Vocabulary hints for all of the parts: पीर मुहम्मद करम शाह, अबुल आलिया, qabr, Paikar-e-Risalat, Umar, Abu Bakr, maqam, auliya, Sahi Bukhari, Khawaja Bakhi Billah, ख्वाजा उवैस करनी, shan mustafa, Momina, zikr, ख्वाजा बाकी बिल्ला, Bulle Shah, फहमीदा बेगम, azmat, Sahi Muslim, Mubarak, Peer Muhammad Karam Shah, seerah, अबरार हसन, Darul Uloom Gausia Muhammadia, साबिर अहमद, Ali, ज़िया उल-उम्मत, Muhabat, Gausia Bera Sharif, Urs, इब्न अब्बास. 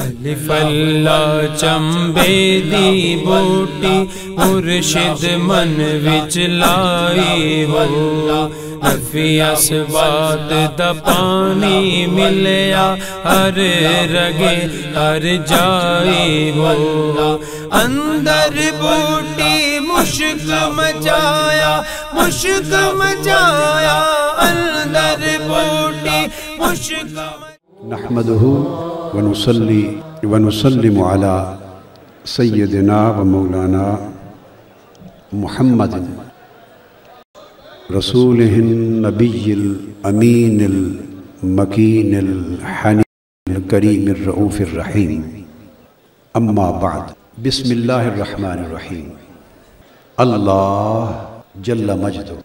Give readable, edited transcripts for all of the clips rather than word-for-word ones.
अल्ला चंबे दी बूटी मुर्शिद मन विच लाई वल्ला नफियास बात दा पानी मिलया हर रगे हर जाई वल्ला अंदर बूटी मुश्क मचाया अंदर बूटी मुश्क नहमदहु व नुसल्ली व नुसल्लिमु अला सय्यदिना व मौलाना मुहम्मद रसूलिहिन नबिय्यिल अमीनिल मकीनिल हनील करीमिर रऊफिर रहीम अम्मा बाद बिस्मिल्लाहिर रहमानिर रहीम। अल्लाह जल्ला मजदु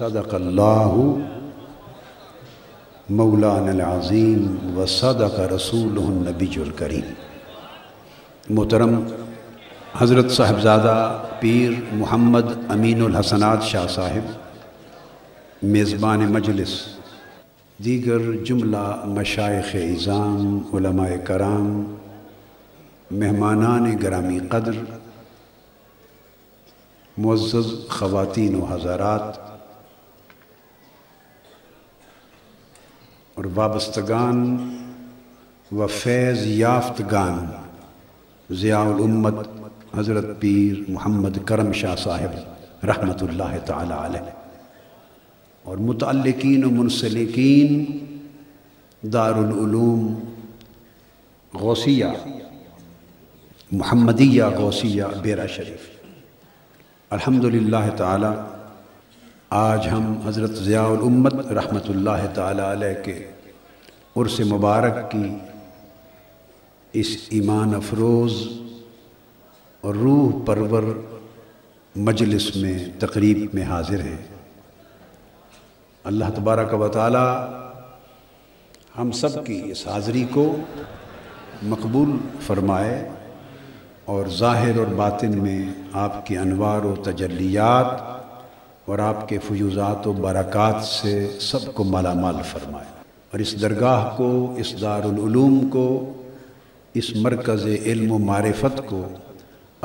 सदकल्लाहु मौलाना अज़ीम व सदक रसूलुहुन नबीयुल करीम। मोहतरम हज़रत साहबजादा पीर मुहम्मद अमीनुल हसनात शाह साहिब मेज़बान मजलिस, दीगर जुमला मशाइख़ इज़ाम उलमाए कराम, मेहमानान गिरामी क़द्र, मुअज़्ज़ज़ ख़वातीन व हज़रात और वाबस्तगान व फैज़ याफ्तगान, ज़िया उल-उम्मत हज़रत पीर मुहम्मद करम शाह साहिब रहमतुल्लाह ताला अलैह और मुतअल्लिकीन व मुंसलिकीन दारुल उलूम गौसिया मुहम्मदिया गौसिया बेरा शरीफ। अल्हम्दुलिल्लाह ताला आज हम हज़रत ज़िया उल-उम्मत रहमतुल्लाह ताला अलैह के उर्स मुबारक की इस ईमान अफरोज़ और रूह परवर मजलिस में तकरीब में हाज़िर हैं। अल्लाह तबारक व ताला हम सब की इस हाज़िरी को मकबूल फरमाए और ज़ाहिर और बातिन में आपके अनवार व तजल्लियात और आपके फयूज़ात व बरक़ात से सबको मालामाल फरमाए और इस दरगाह को, इस दारुल उलूम को, इस मरकज़ इल्म व मारिफत को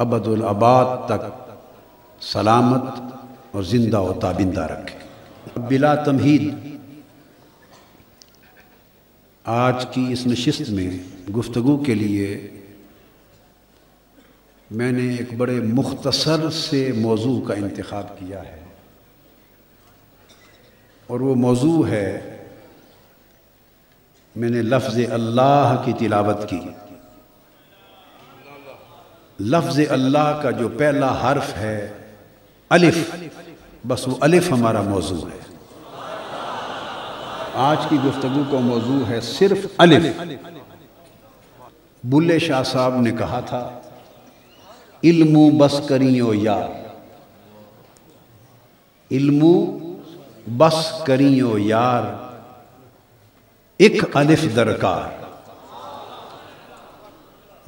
अबदुल अबाद तक सलामत और ज़िंदा व ताबिंदा रखे। बिला तमहीद आज की इस नशिस्त में गुफ्तगू के लिए मैंने एक बड़े मुख्तसर से मौजू का इंतख़ाब किया है और वो मौजू है, मैंने लफ्ज़ अल्लाह की तिलावत की। लफ्ज़ अल्लाह का जो पहला हर्फ है अलिफ, बस वो अलिफ हमारा मौजू है। आज की गुफ्तगू का मौजू है सिर्फ अलिफ। बुल्ले शाह साहब ने कहा था, इल्मू बस करियो यार, इल्मू बस करियो यार, एक अलिफ दरकार।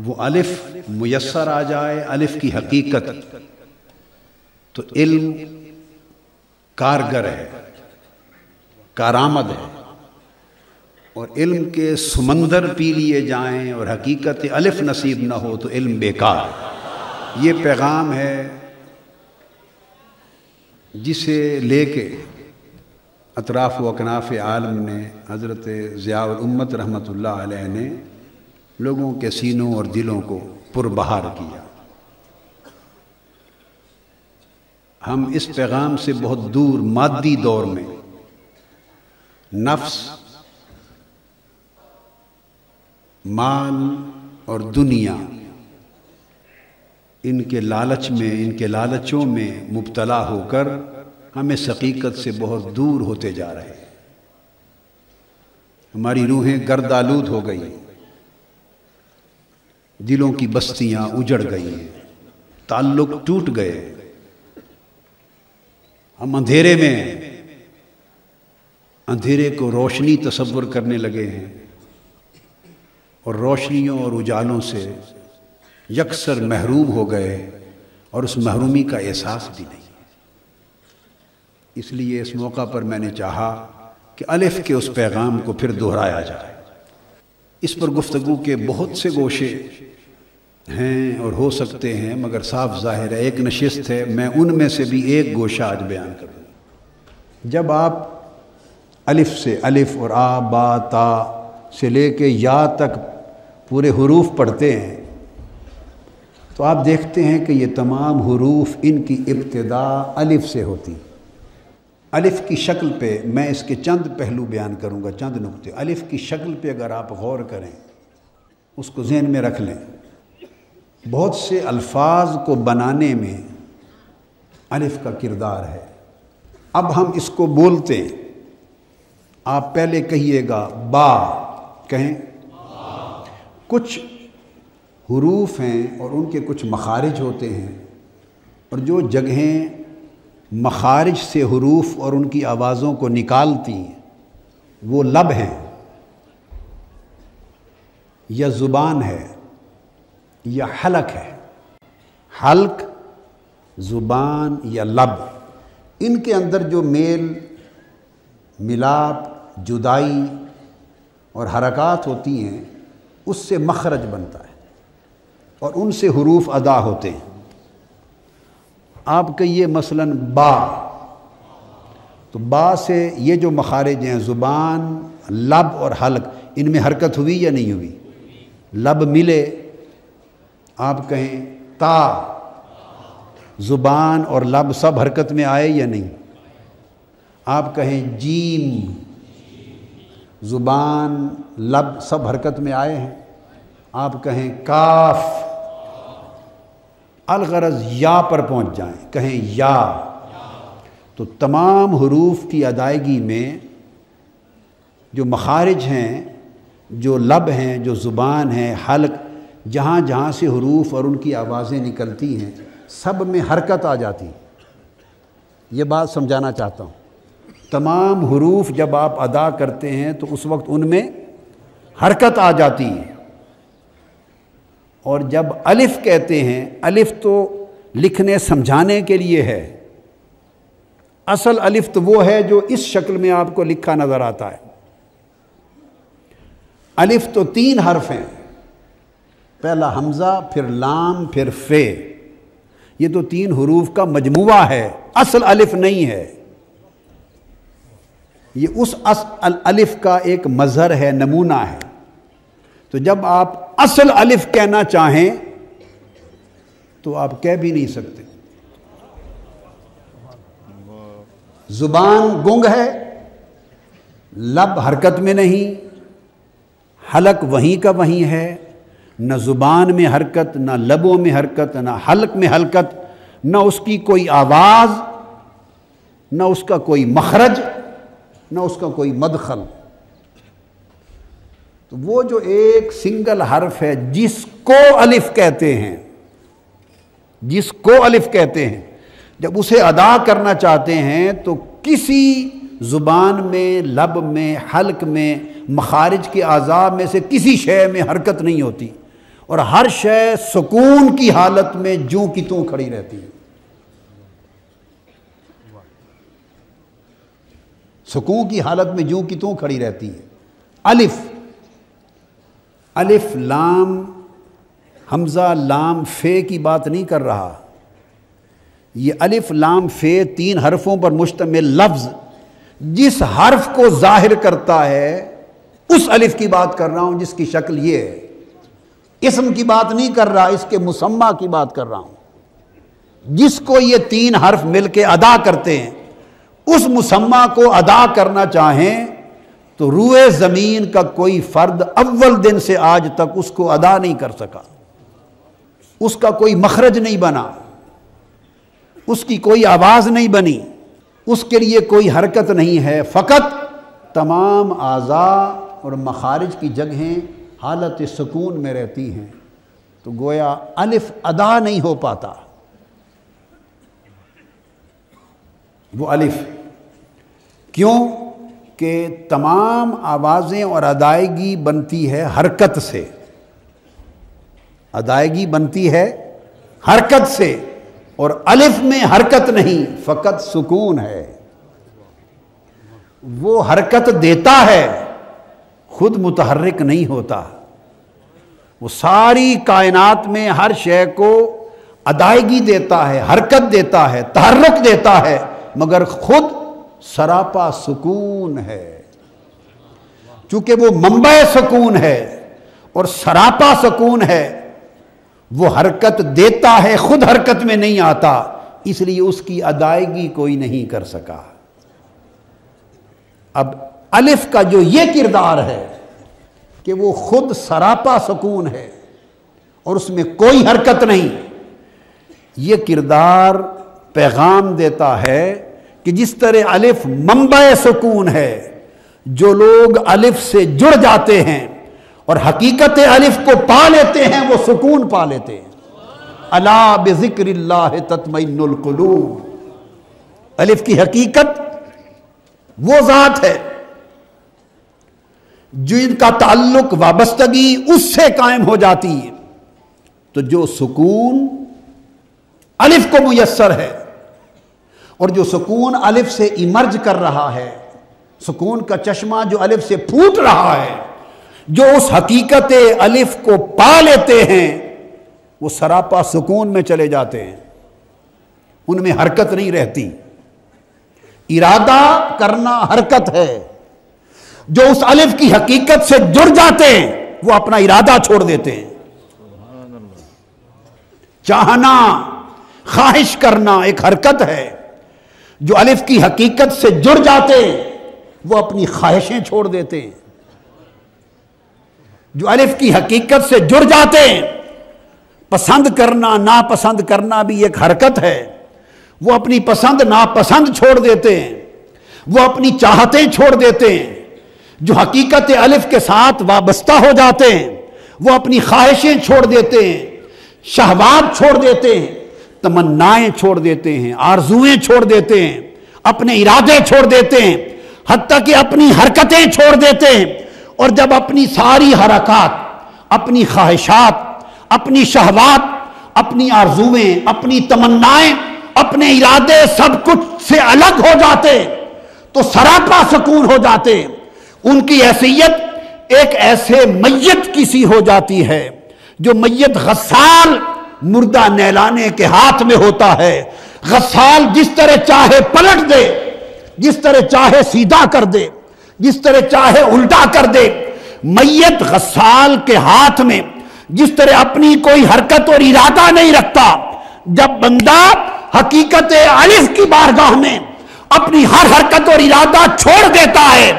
वो अलिफ मुयस्सर आ जाए, अलिफ की हकीकत तो इल्म कारगर है, कारामद है और इल्म के समंदर पी लिए जाएं और हकीकत अलिफ नसीब ना हो तो इल्म बेकार। ये पैगाम है जिसे लेके अतराफ़ व अकनाफ़ आलम ने हज़रत ज़िया उल-उम्मत रहमतुल्लाह अलैह ने लोगों के सीनों और दिलों को पुरबहार किया। हम इस पैगाम से बहुत दूर मादी दौर में नफ्स, माल और दुनिया इनके लालच में, इनके लालचों में मुब्तला होकर हम इस हकीकत से बहुत दूर होते जा रहे हैं। हमारी रूहें गर्द आलूद हो गई, दिलों की बस्तियां उजड़ गई, ताल्लुक टूट गए, हम अंधेरे में, अंधेरे को रोशनी तसव्वुर करने लगे हैं और रोशनियों और उजालों से यकसर महरूम हो गए और उस महरूमी का एहसास भी नहीं। इसलिए इस मौका पर मैंने चाहा कि अलिफ के उस पैगाम को फिर दोहराया जाए। इस पर गुफ्तगू के बहुत से गोशे हैं और हो सकते हैं, मगर साफ जाहिर है एक नशिस्त है, मैं उनमें से भी एक गोशा आज बयान करूँगा। जब आप अलिफ से, अलिफ और आ बा ता से लेके या तक पूरे हुरूफ पढ़ते हैं तो आप देखते हैं कि ये तमाम हुरूफ इनकी इब्तिदा अलिफ से होती। अलिफ की शक्ल पे मैं इसके चंद पहलू बयान करूँगा, चंद नुक्ते। अलिफ की शक्ल पे अगर आप गौर करें, उसको जहन में रख लें, बहुत से अल्फाज को बनाने में अलिफ का किरदार है। अब हम इसको बोलते हैं, आप पहले कहिएगा बा, कहें बा। कुछ हुरूफ हैं और उनके कुछ मखारिज होते हैं, और जो जगहें मखारिज से हुरूफ और उनकी आवाज़ों को निकालती हैं वो लब हैं या ज़ुबान है या हलक है। हलक, ज़ुबान या लब, इनके अंदर जो मेल मिलाप, जुदाई और हरकत होती हैं उससे मखरज बनता है और उनसे हुरूफ अदा होते हैं। आपके ये मसलन बा, तो बा से ये जो मखारिज हैं ज़ुबान, लब और हलक, इनमें हरकत हुई या नहीं हुई? लब मिले, आप कहें ता। ज़ुबान और लब सब हरकत में आए या नहीं? आप कहें जीम। ज़ुबान, लब सब हरकत में आए हैं, आप कहें काफ। अलगरज या पर पहुंच जाएं, कहें या। तो तमाम हुरूफ की अदायगी में जो मखारिज हैं, जो लब हैं, जो ज़ुबान है, हलक, जहाँ जहाँ से हुरूफ और उनकी आवाज़ें निकलती हैं सब में हरकत आ जाती है। ये बात समझाना चाहता हूँ। तमाम हुरूफ जब आप अदा करते हैं तो उस वक्त उनमें हरकत आ जाती है। और जब अलिफ़ कहते हैं, अलिफ़ तो लिखने समझाने के लिए है, असल अलिफ़ तो वो है जो इस शक्ल में आपको लिखा नज़र आता है। अलिफ़ तो तीन हर्फ हैं, पहला हमज़ा, फिर लाम, फिर फे। ये तो तीन हुरूफ का मजमुआ है, असल अलिफ़ नहीं है। ये उस अलिफ़ का एक मज़हर है, नमूना है। तो जब आप असल अलिफ़ कहना चाहें तो आप कह भी नहीं सकते। ज़ुबान गुंग है, लब हरकत में नहीं, हलक वहीं का वहीं है, न ज़ुबान में हरकत, न लबों में हरकत, न हलक में हरकत, न उसकी कोई आवाज़, न उसका कोई मखरज, न उसका कोई मदखल। तो वो जो एक सिंगल हर्फ है जिसको अलिफ़ कहते हैं, जिसको अलिफ़ कहते हैं, जब उसे अदा करना चाहते हैं तो किसी ज़ुबान में, लब में, हलक में, मखारिज के आज़ा में से किसी शय में हरकत नहीं होती और हर शय सुकून की हालत में ज्यों की त्यों खड़ी रहती है। सुकून की हालत में ज्यों की त्यों खड़ी रहती है। अलिफ, अलिफ लाम हमज़ा लाम फे की बात नहीं कर रहा। ये अलिफ लाम फे तीन हरफों पर मुश्तमिल लफ्ज़ जिस हर्फ को जाहिर करता है उस अलिफ की बात कर रहा हूँ जिसकी शक्ल ये है। इसम की बात नहीं कर रहा, इसके मुसम्मा की बात कर रहा हूँ। जिसको ये तीन हर्फ मिलके अदा करते हैं उस मुसम्मा को अदा करना चाहें तो रूए ज़मीन का कोई फ़र्द अव्वल दिन से आज तक उसको अदा नहीं कर सका। उसका कोई मखरज नहीं बना, उसकी कोई आवाज़ नहीं बनी, उसके लिए कोई हरकत नहीं है। फ़कत तमाम आज़ा और मखारिज की जगहें हालत सुकून में रहती हैं। तो गोया अलिफ़ अदा नहीं हो पाता। वो अलिफ़ क्यों कि तमाम आवाज़ें और अदायगी बनती है हरकत से, अदायगी बनती है हरकत से, और अलिफ में हरकत नहीं, फ़कत सुकून है। वो हरकत देता है, खुद मुतहर्रिक नहीं होता, वो सारी कायनात में हर शय को अदायगी देता है, हरकत देता है, तहर्रुक देता है, मगर खुद सरापा सुकून है। चूँकि वो मंबा सुकून है और सरापा सुकून है, वो हरकत देता है, खुद हरकत में नहीं आता, इसलिए उसकी अदायगी कोई नहीं कर सका। अब अलिफ का जो ये किरदार है कि वो खुद सरापा सुकून है और उसमें कोई हरकत नहीं, ये किरदार पैगाम देता है कि जिस तरह अलिफ मंबा सुकून है, जो लोग अलिफ से जुड़ जाते हैं और हकीकत अलिफ को पा लेते हैं, वो सुकून पा लेते हैं। अला बिज़िक्रिल्लाह तत्मइनुल कुलूब, अलिफ की हकीकत वो ज़ात है जो इनका ताल्लुक, वाबस्तगी उससे कायम हो जाती है। तो जो सुकून अलिफ को मुयस्सर है और जो सुकून अलिफ से इमर्ज कर रहा है, सुकून का चश्मा जो अलिफ से फूट रहा है, जो उस हकीकत अलिफ को पा लेते हैं, वो सरापा सुकून में चले जाते हैं, उनमें हरकत नहीं रहती। इरादा करना हरकत है। जो उस अलिफ की हकीकत से जुड़ जाते हैं, वो अपना इरादा छोड़ देते हैं। चाहना, ख्वाहिश करना एक हरकत है। जो अलिफ की हकीकत से जुड़ जाते हैं, वो अपनी ख्वाहिशें छोड़ देते हैं। जो अलिफ की हकीकत से जुड़ जाते हैं, पसंद करना नापसंद करना भी एक हरकत है, वो अपनी पसंद नापसंद छोड़ देते हैं, वो अपनी चाहतें छोड़ देते हैं। जो हकीकत अलिफ के साथ वाबस्ता हो जाते हैं, वो अपनी ख्वाहिशें छोड़ देते हैं, शहवात छोड़ देते हैं, तमन्नाएं छोड़ देते हैं, आरजुएं छोड़ देते हैं, अपने इरादे छोड़ देते हैं, हत्ता कि अपनी हरकतें छोड़ देते हैं। और जब अपनी सारी हरकत, अपनी ख्वाहिशात, अपनी शहवात, अपनी आरजुएं, अपनी तमन्नाएं, अपने इरादे सब कुछ से अलग हो जाते, तो सरापा सुकून हो जाते। उनकी हैसियत एक ऐसे मय्यत की सी हो जाती है, जो मय्यत गस्साल मुर्दा नहलाने के हाथ में होता है। गस्साल जिस तरह चाहे पलट दे, जिस तरह चाहे सीधा कर दे, जिस तरह चाहे उल्टा कर दे, मय्यत गस्साल के हाथ में। जिस तरह अपनी कोई हरकत और इरादा नहीं रखता, जब बंदा हकीकत अलिफ की बारगाह में अपनी हर हरकत और इरादा छोड़ देता है,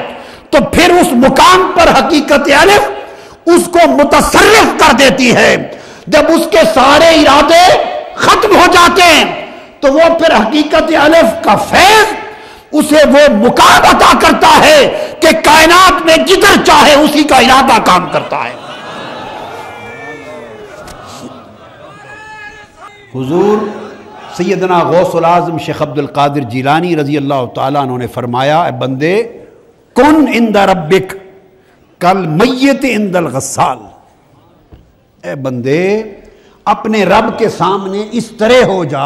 तो फिर उस मुकाम पर हकीकत अलिफ उसको मुतसर्रिफ कर देती है। जब उसके सारे इरादे खत्म हो जाते हैं, तो वो फिर हकीकत अलिफ का फैज उसे वो मुकाम अता करता है कि कायनात में जिधर चाहे उसी का इरादा काम करता है। हुजूर सैयदना गौसुल आज़म शेख अब्दुल कादिर जिलानी रजी अल्लाह तआला उन्होंने फरमाया, बंदे कुन इंदा रब्बिक कल मय्यत इंदल गस्साल, ए बंदे अपने रब के सामने इस तरह हो जा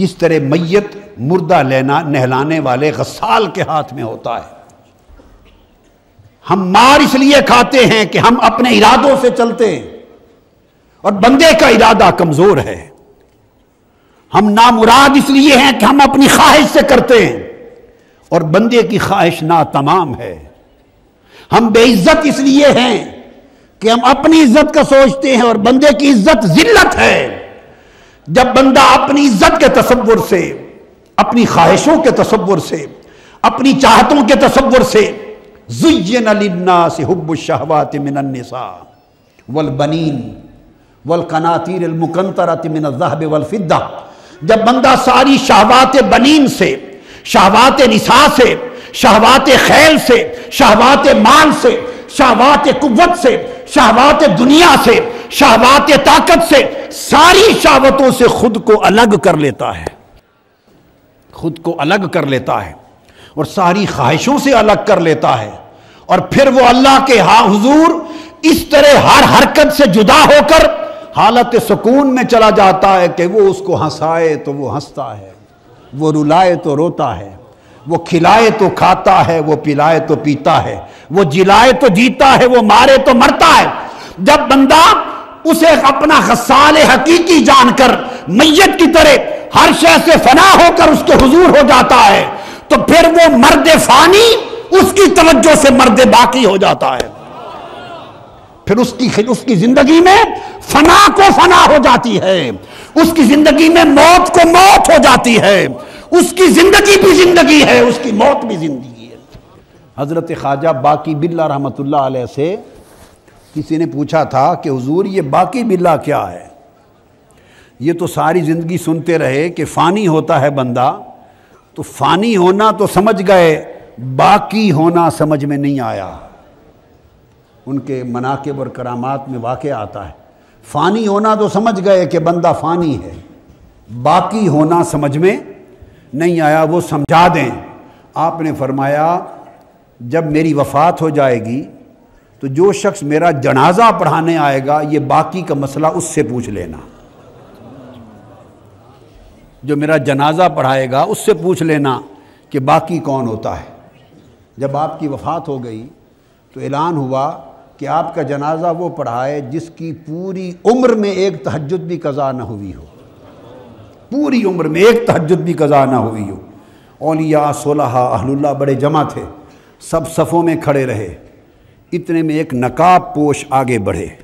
जिस तरह मय्यत मुर्दा नहलाने वाले गस्साल के हाथ में होता है। हम मार इसलिए खाते हैं कि हम अपने इरादों से चलते हैं और बंदे का इरादा कमजोर है। हम नामुराद इसलिए हैं कि हम अपनी ख्वाहिश से करते हैं और बंदे की ख्वाहिश ना तमाम है। हम बेइज्जत इसलिए हैं कि हम अपनी इज्जत का सोचते हैं और बंदे की इज्जत जिल्लत है। जब बंदा अपनी इज्जत के तसव्वुर से, अपनी ख्वाहिशों के तसव्वुर से, अपनी चाहतों के तसव्वुर से, ज़ुय्यिन लिन्नासि हुब्बुश शहवाति मिनन निसा वल बनीन वल कनातीरिल मुकंतरति मिनज़ ज़हब वल फ़िद्दा, जब बंदा सारी शहवात बनीन से, शहवात निसा से, शहवात खैल से, शहवात माल से, शहवात कुव्वत से, शहवात दुनिया से, शहवात ताकत से, सारी शहवतों से खुद को अलग कर लेता है, खुद को अलग कर लेता है और सारी ख्वाहिशों से अलग कर लेता है, और फिर वो अल्लाह के हुजूर इस तरह हर हरकत से जुदा होकर हालत सुकून में चला जाता है कि वो उसको हंसाए तो वो हंसता है, वो रुलाए तो रोता है, वो खिलाए तो खाता है, वो पिलाए तो पीता है, वो जिलाए तो जीता है, वो मारे तो मरता है। जब बंदा उसे अपना खसाल हकीकी जानकर मैयत की तरह हर शय से फना होकर उसके हुजूर हो जाता है, तो फिर वो मर्द फानी उसकी तवज्जो से मर्द बाकी हो जाता है। फिर उसकी जिंदगी में फना को फना हो जाती है, उसकी जिंदगी में मौत को मौत हो जाती है। उसकी जिंदगी भी जिंदगी है, उसकी मौत भी जिंदगी है। हजरत ख्वाजा बाकी बिल्ला रहमतुल्लाह अलैह से किसी ने पूछा था कि हुजूर ये बाकी बिल्ला क्या है? ये तो सारी ज़िंदगी सुनते रहे कि फ़ानी होता है बंदा, तो फ़ानी होना तो समझ गए, बाकी होना समझ में नहीं आया। उनके मनाकिब और करामात में वाक़ आता है। फ़ानी होना तो समझ गए कि बंदा फ़ानी है, बाकी होना समझ में नहीं आया, वो समझा दें। आपने फरमाया जब मेरी वफ़ात हो जाएगी तो जो शख्स मेरा जनाजा पढ़ाने आएगा ये बाकी का मसला उससे पूछ लेना, जो मेरा जनाजा पढ़ाएगा उससे पूछ लेना कि बाकी कौन होता है। जब आपकी वफ़ात हो गई तो ऐलान हुआ कि आपका जनाजा वो पढ़ाए जिसकी पूरी उम्र में एक तहज्जुद भी कज़ा ना हुई हो, पूरी उम्र में एक तहज्जुद भी कज़ा ना हुई हो। औलिया सोलहा अहलुल्लाह बड़े जमा थे, सब सफ़ों में खड़े रहे। इतने में एक नकाब पोश आगे बढ़े,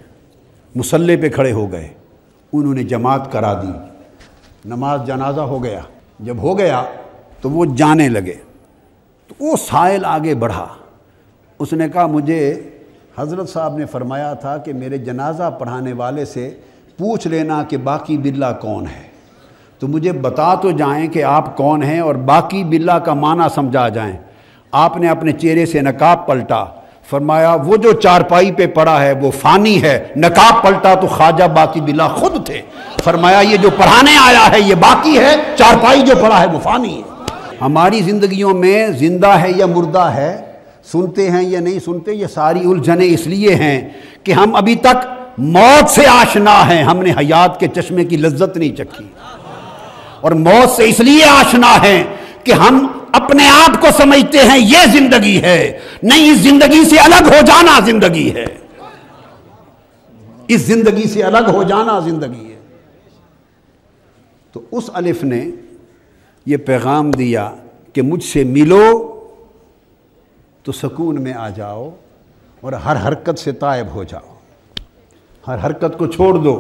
मुसल्ले पे खड़े हो गए, उन्होंने जमात करा दी, नमाज जनाजा हो गया। जब हो गया तो वो जाने लगे, तो वो साइल आगे बढ़ा, उसने कहा मुझे हज़रत साहब ने फरमाया था कि मेरे जनाजा पढ़ाने वाले से पूछ लेना कि बाकी बिल्ला कौन है, तो मुझे बता तो जाएं कि आप कौन हैं और बाकी बिल्ला का माना समझा जाएं। आपने अपने चेहरे से नकाब पलटा, फरमाया वो जो चारपाई पे पड़ा है वो फ़ानी है। नकाब पलटा तो ख्वाजा बाकी बिल्ला खुद थे, फरमाया ये जो पढ़ाने आया है ये बाकी है, चारपाई जो पड़ा है वो फ़ानी है। हमारी ज़िंदगियों में जिंदा है या मुर्दा है, सुनते हैं या नहीं सुनते, ये सारी उलझने इसलिए हैं कि हम अभी तक मौत से आशना हैं, हमने हयात के चश्मे की लज्जत नहीं चखी। और मौत से इसलिए आशना हैं कि हम अपने आप को समझते हैं ये जिंदगी है, नहीं इस जिंदगी से अलग हो जाना जिंदगी है, इस जिंदगी से अलग हो जाना जिंदगी है। तो उस अलिफ ने ये पैगाम दिया कि मुझसे मिलो तो सुकून में आ जाओ और हर हरकत से तायब हो जाओ, हर हरकत को छोड़ दो,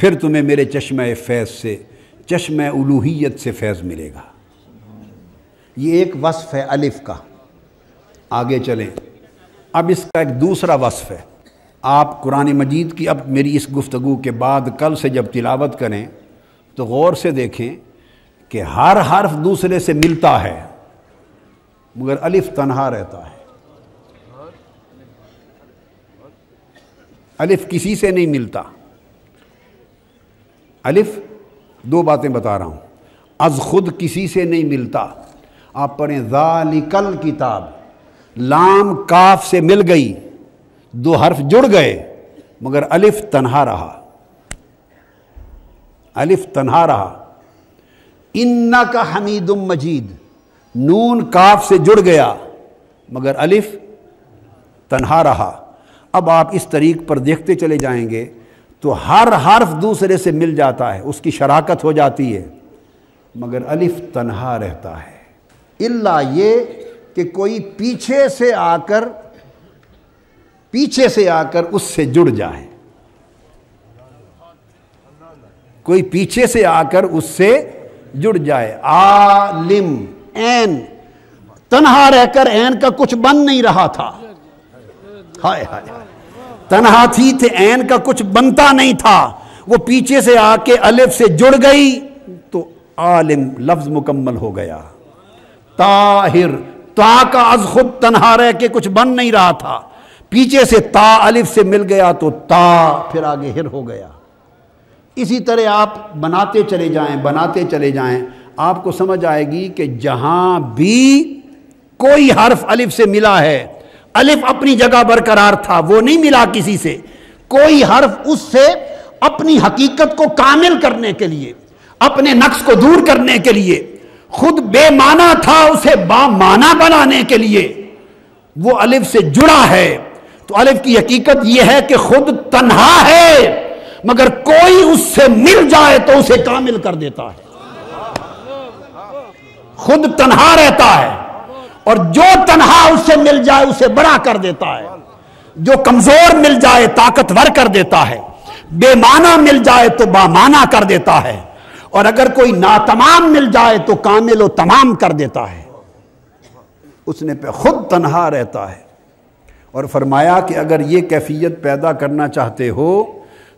फिर तुम्हें मेरे चश्मे फैज़ से, चश्मे उलूहियत से फैज़ मिलेगा। ये एक वस्फ़ है अलिफ का। आगे चलें, अब इसका एक दूसरा वस्फ़ है। आप कुरान मजीद की अब मेरी इस गुफ्तगू के बाद कल से जब तिलावत करें तो गौर से देखें कि हर हर्फ दूसरे से मिलता है मगर अलिफ तन्हा रहता है, अलिफ किसी से नहीं मिलता। अलिफ दो बातें बता रहा हूँ, अज खुद किसी से नहीं मिलता। आप पढ़ें ज़ालिकल किताब, लाम काफ से मिल गई, दो हर्फ जुड़ गए मगर अलिफ तन्हा रहा, अलिफ तन्हा रहा। इन्ना का हमीदुम मजीद, नून काफ से जुड़ गया मगर अलिफ तन्हा रहा। अब आप इस तरीक़ पर देखते चले जाएंगे तो हर हर्फ दूसरे से मिल जाता है, उसकी शराकत हो जाती है मगर अलिफ तन्हा रहता है। इल्ला ये कि कोई पीछे से आकर उससे जुड़ जाए, कोई पीछे से आकर उससे जुड़ जाए। आलिम, ऐन तन्हा रहकर ऐन का कुछ बन नहीं रहा था, हाय हाय तन्हा थी थे, ऐन का कुछ बनता नहीं था, वो पीछे से आके अलिफ से जुड़ गई तो आलिम लफ्ज मुकम्मल हो गया। ताहिर, ता का अज खुद तन्हा रह के कुछ बन नहीं रहा था, पीछे से ता अलिफ से मिल गया तो ता फिर आगे हिर हो गया। इसी तरह आप बनाते चले जाएं, बनाते चले जाएं, आपको समझ आएगी कि जहां भी कोई हर्फ अलिफ से मिला है अलिफ अपनी जगह बरकरार था, वो नहीं मिला किसी से। कोई हर्फ उससे अपनी हकीकत को कामिल करने के लिए, अपने नक्श को दूर करने के लिए, खुद बेमाना था, उसे बामाना बनाने के लिए वो अलिफ से जुड़ा है। तो अलिफ की हकीकत यह है कि खुद तन्हा है मगर कोई उससे मिल जाए तो उसे कामिल कर देता है। खुद तन्हा रहता है और जो तन्हा उससे मिल जाए उसे बड़ा कर देता है, जो कमजोर मिल जाए ताकतवर कर देता है, बेमाना मिल जाए तो बामाना कर देता है, और अगर कोई नातमाम मिल जाए तो कामिल व तमाम कर देता है। उसने पे खुद तन्हा रहता है। और फरमाया कि अगर ये कैफियत पैदा करना चाहते हो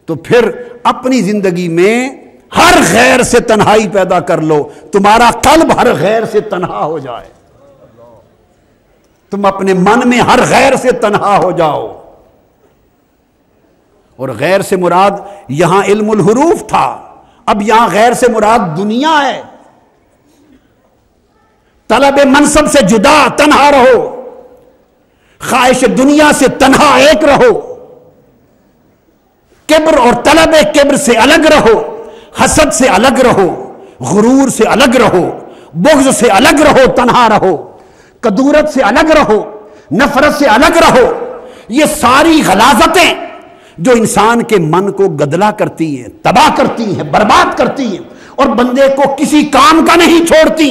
तो फिर अपनी ज़िंदगी में हर गैर से तन्हाई पैदा कर लो, तुम्हारा कल्ब हर गैर से तन्हा हो जाए, तुम अपने मन में हर गैर से तन्हा हो जाओ। और गैर से मुराद यहां इल्मुल हुरूफ था, अब यहां गैर से मुराद दुनिया है। तलब मनसब से जुदा तन्हा रहो, ख्वाहिश दुनिया से तन्हा एक रहो, किब्र और तलब किब्र से अलग रहो, हसद से अलग रहो, गुरूर से अलग रहो, बुग़्ज़ से अलग रहो, तन्हा रहो, कदूरत से अलग रहो, नफरत से अलग रहो। ये सारी गलाजतें जो इंसान के मन को गदला करती हैं, तबाह करती हैं, बर्बाद करती हैं और बंदे को किसी काम का नहीं छोड़ती,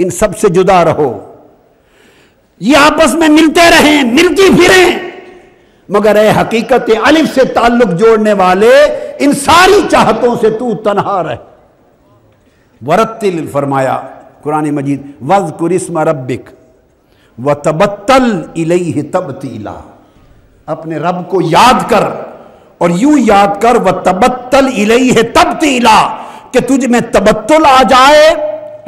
इन सब से जुदा रहो। ये आपस में मिलते रहें, मिलती फिरें, मगर ए हकीकत अलिफ से ताल्लुक जोड़ने वाले इन सारी चाहतों से तू तन्हा रह। वरत्तिल फरमाया कुरान मजीद, वज़्कुर इस्मा रब्बिक व तबत्तल इलैहि तबतीला। अपने रब को याद कर और यूं याद कर, व तबत्तल इलैहि तबतीला, कि तुझ में तबत्तुल आ जाए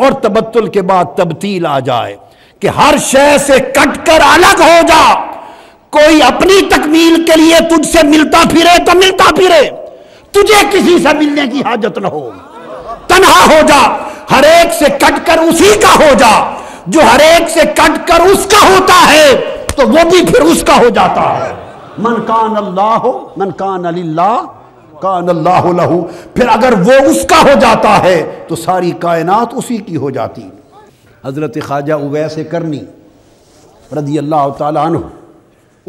और तबत्तुल के बाद तबतील आ जाए, कि हर शय से कटकर अलग हो जा। कोई अपनी तकमील के लिए तुझसे मिलता फिरे तो मिलता फिरे, तुझे किसी से मिलने की हाजत न हो, तन्हा हो जा। हर एक से कटकर उसी का हो जा, जो हर एक से कटकर उसका होता है तो वो भी फिर उसका हो जाता है। मन कान अलिल्लाह कान अल्लाह लहू। फिर अगर वो उसका हो जाता है तो सारी कायनात उसी की हो जाती। हज़रत ख्वाजा उवैस करनी रज़ी अल्लाह ताला अन्हु,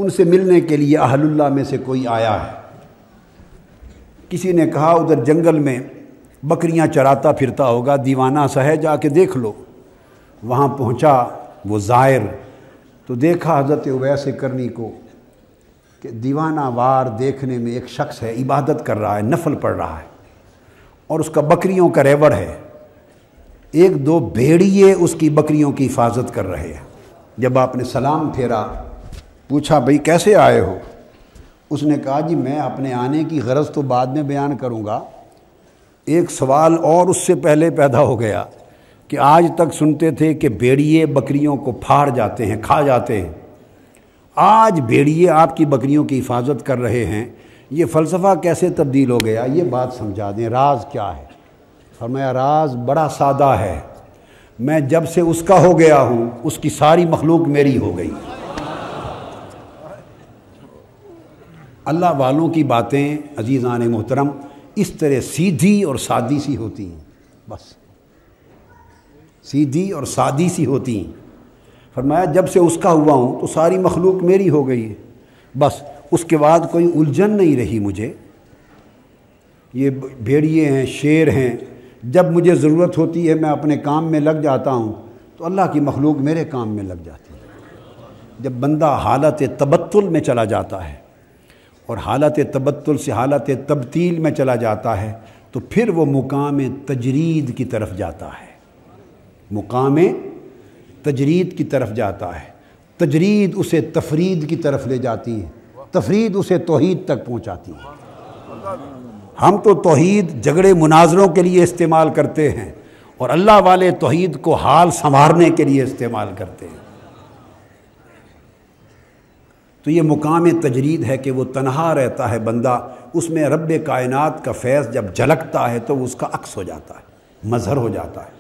उनसे मिलने के लिए अहलुल्लाह में से कोई आया है। किसी ने कहा उधर जंगल में बकरियां चराता फिरता होगा, दीवाना सा है, जाके देख लो। वहाँ पहुँचा वो ज़ायर, तो देखा हज़रत उवैस करनी को कि दीवाना वार देखने में एक शख्स है, इबादत कर रहा है, नफल पढ़ रहा है, और उसका बकरियों का रेवर है। एक दो भेड़िए उसकी बकरियों की हिफाजत कर रहे हैं। जब आपने सलाम फेरा, पूछा भाई कैसे आए हो, उसने कहा जी मैं अपने आने की गरज तो बाद में बयान करूँगा, एक सवाल और उससे पहले पैदा हो गया कि आज तक सुनते थे कि भेड़िए बकरियों को फाड़ जाते हैं, खा जाते हैं, आज भेड़िए आपकी बकरियों की हिफाजत कर रहे हैं, ये फ़लसफ़ा कैसे तब्दील हो गया, ये बात समझा दें, राज क्या है। फरमाया राज बड़ा सादा है, मैं जब से उसका हो गया हूँ उसकी सारी मखलूक मेरी हो गई। अल्लाह वालों की बातें अजीज़ान मोहतरम इस तरह सीधी और सादी सी होती हैं, बस सीधी और सादी सी होती हैं। फरमाया जब से उसका हुआ हूँ तो सारी मखलूक मेरी हो गई है, बस उसके बाद कोई उलझन नहीं रही मुझे। ये भेड़िए हैं, शेर हैं, जब मुझे ज़रूरत होती है मैं अपने काम में लग जाता हूँ तो अल्लाह की मखलूक मेरे काम में लग जाती है। जब बंदा हालत तबत्तुल में चला जाता है और हालत तबत्तुल से हालत तब्तील में चला जाता है तो फिर वो मुकाम तजरीद की तरफ जाता है, मुकाम तजरीद की तरफ जाता है। तजरीद उसे तफरीद की तरफ ले जाती है, तफरीद उसे तौहीद तक पहुंचाती है। हम तो तौहीद झगड़े मुनाजरों के लिए इस्तेमाल करते हैं और अल्लाह वाले तौहीद को हाल संवारने के लिए इस्तेमाल करते हैं। तो ये मुकाम तजरीद है कि वो तन्हा रहता है बंदा, उसमें रब कायनात का फैज़ जब झलकता है तो उसका अक्स हो जाता है, मजहर हो जाता है।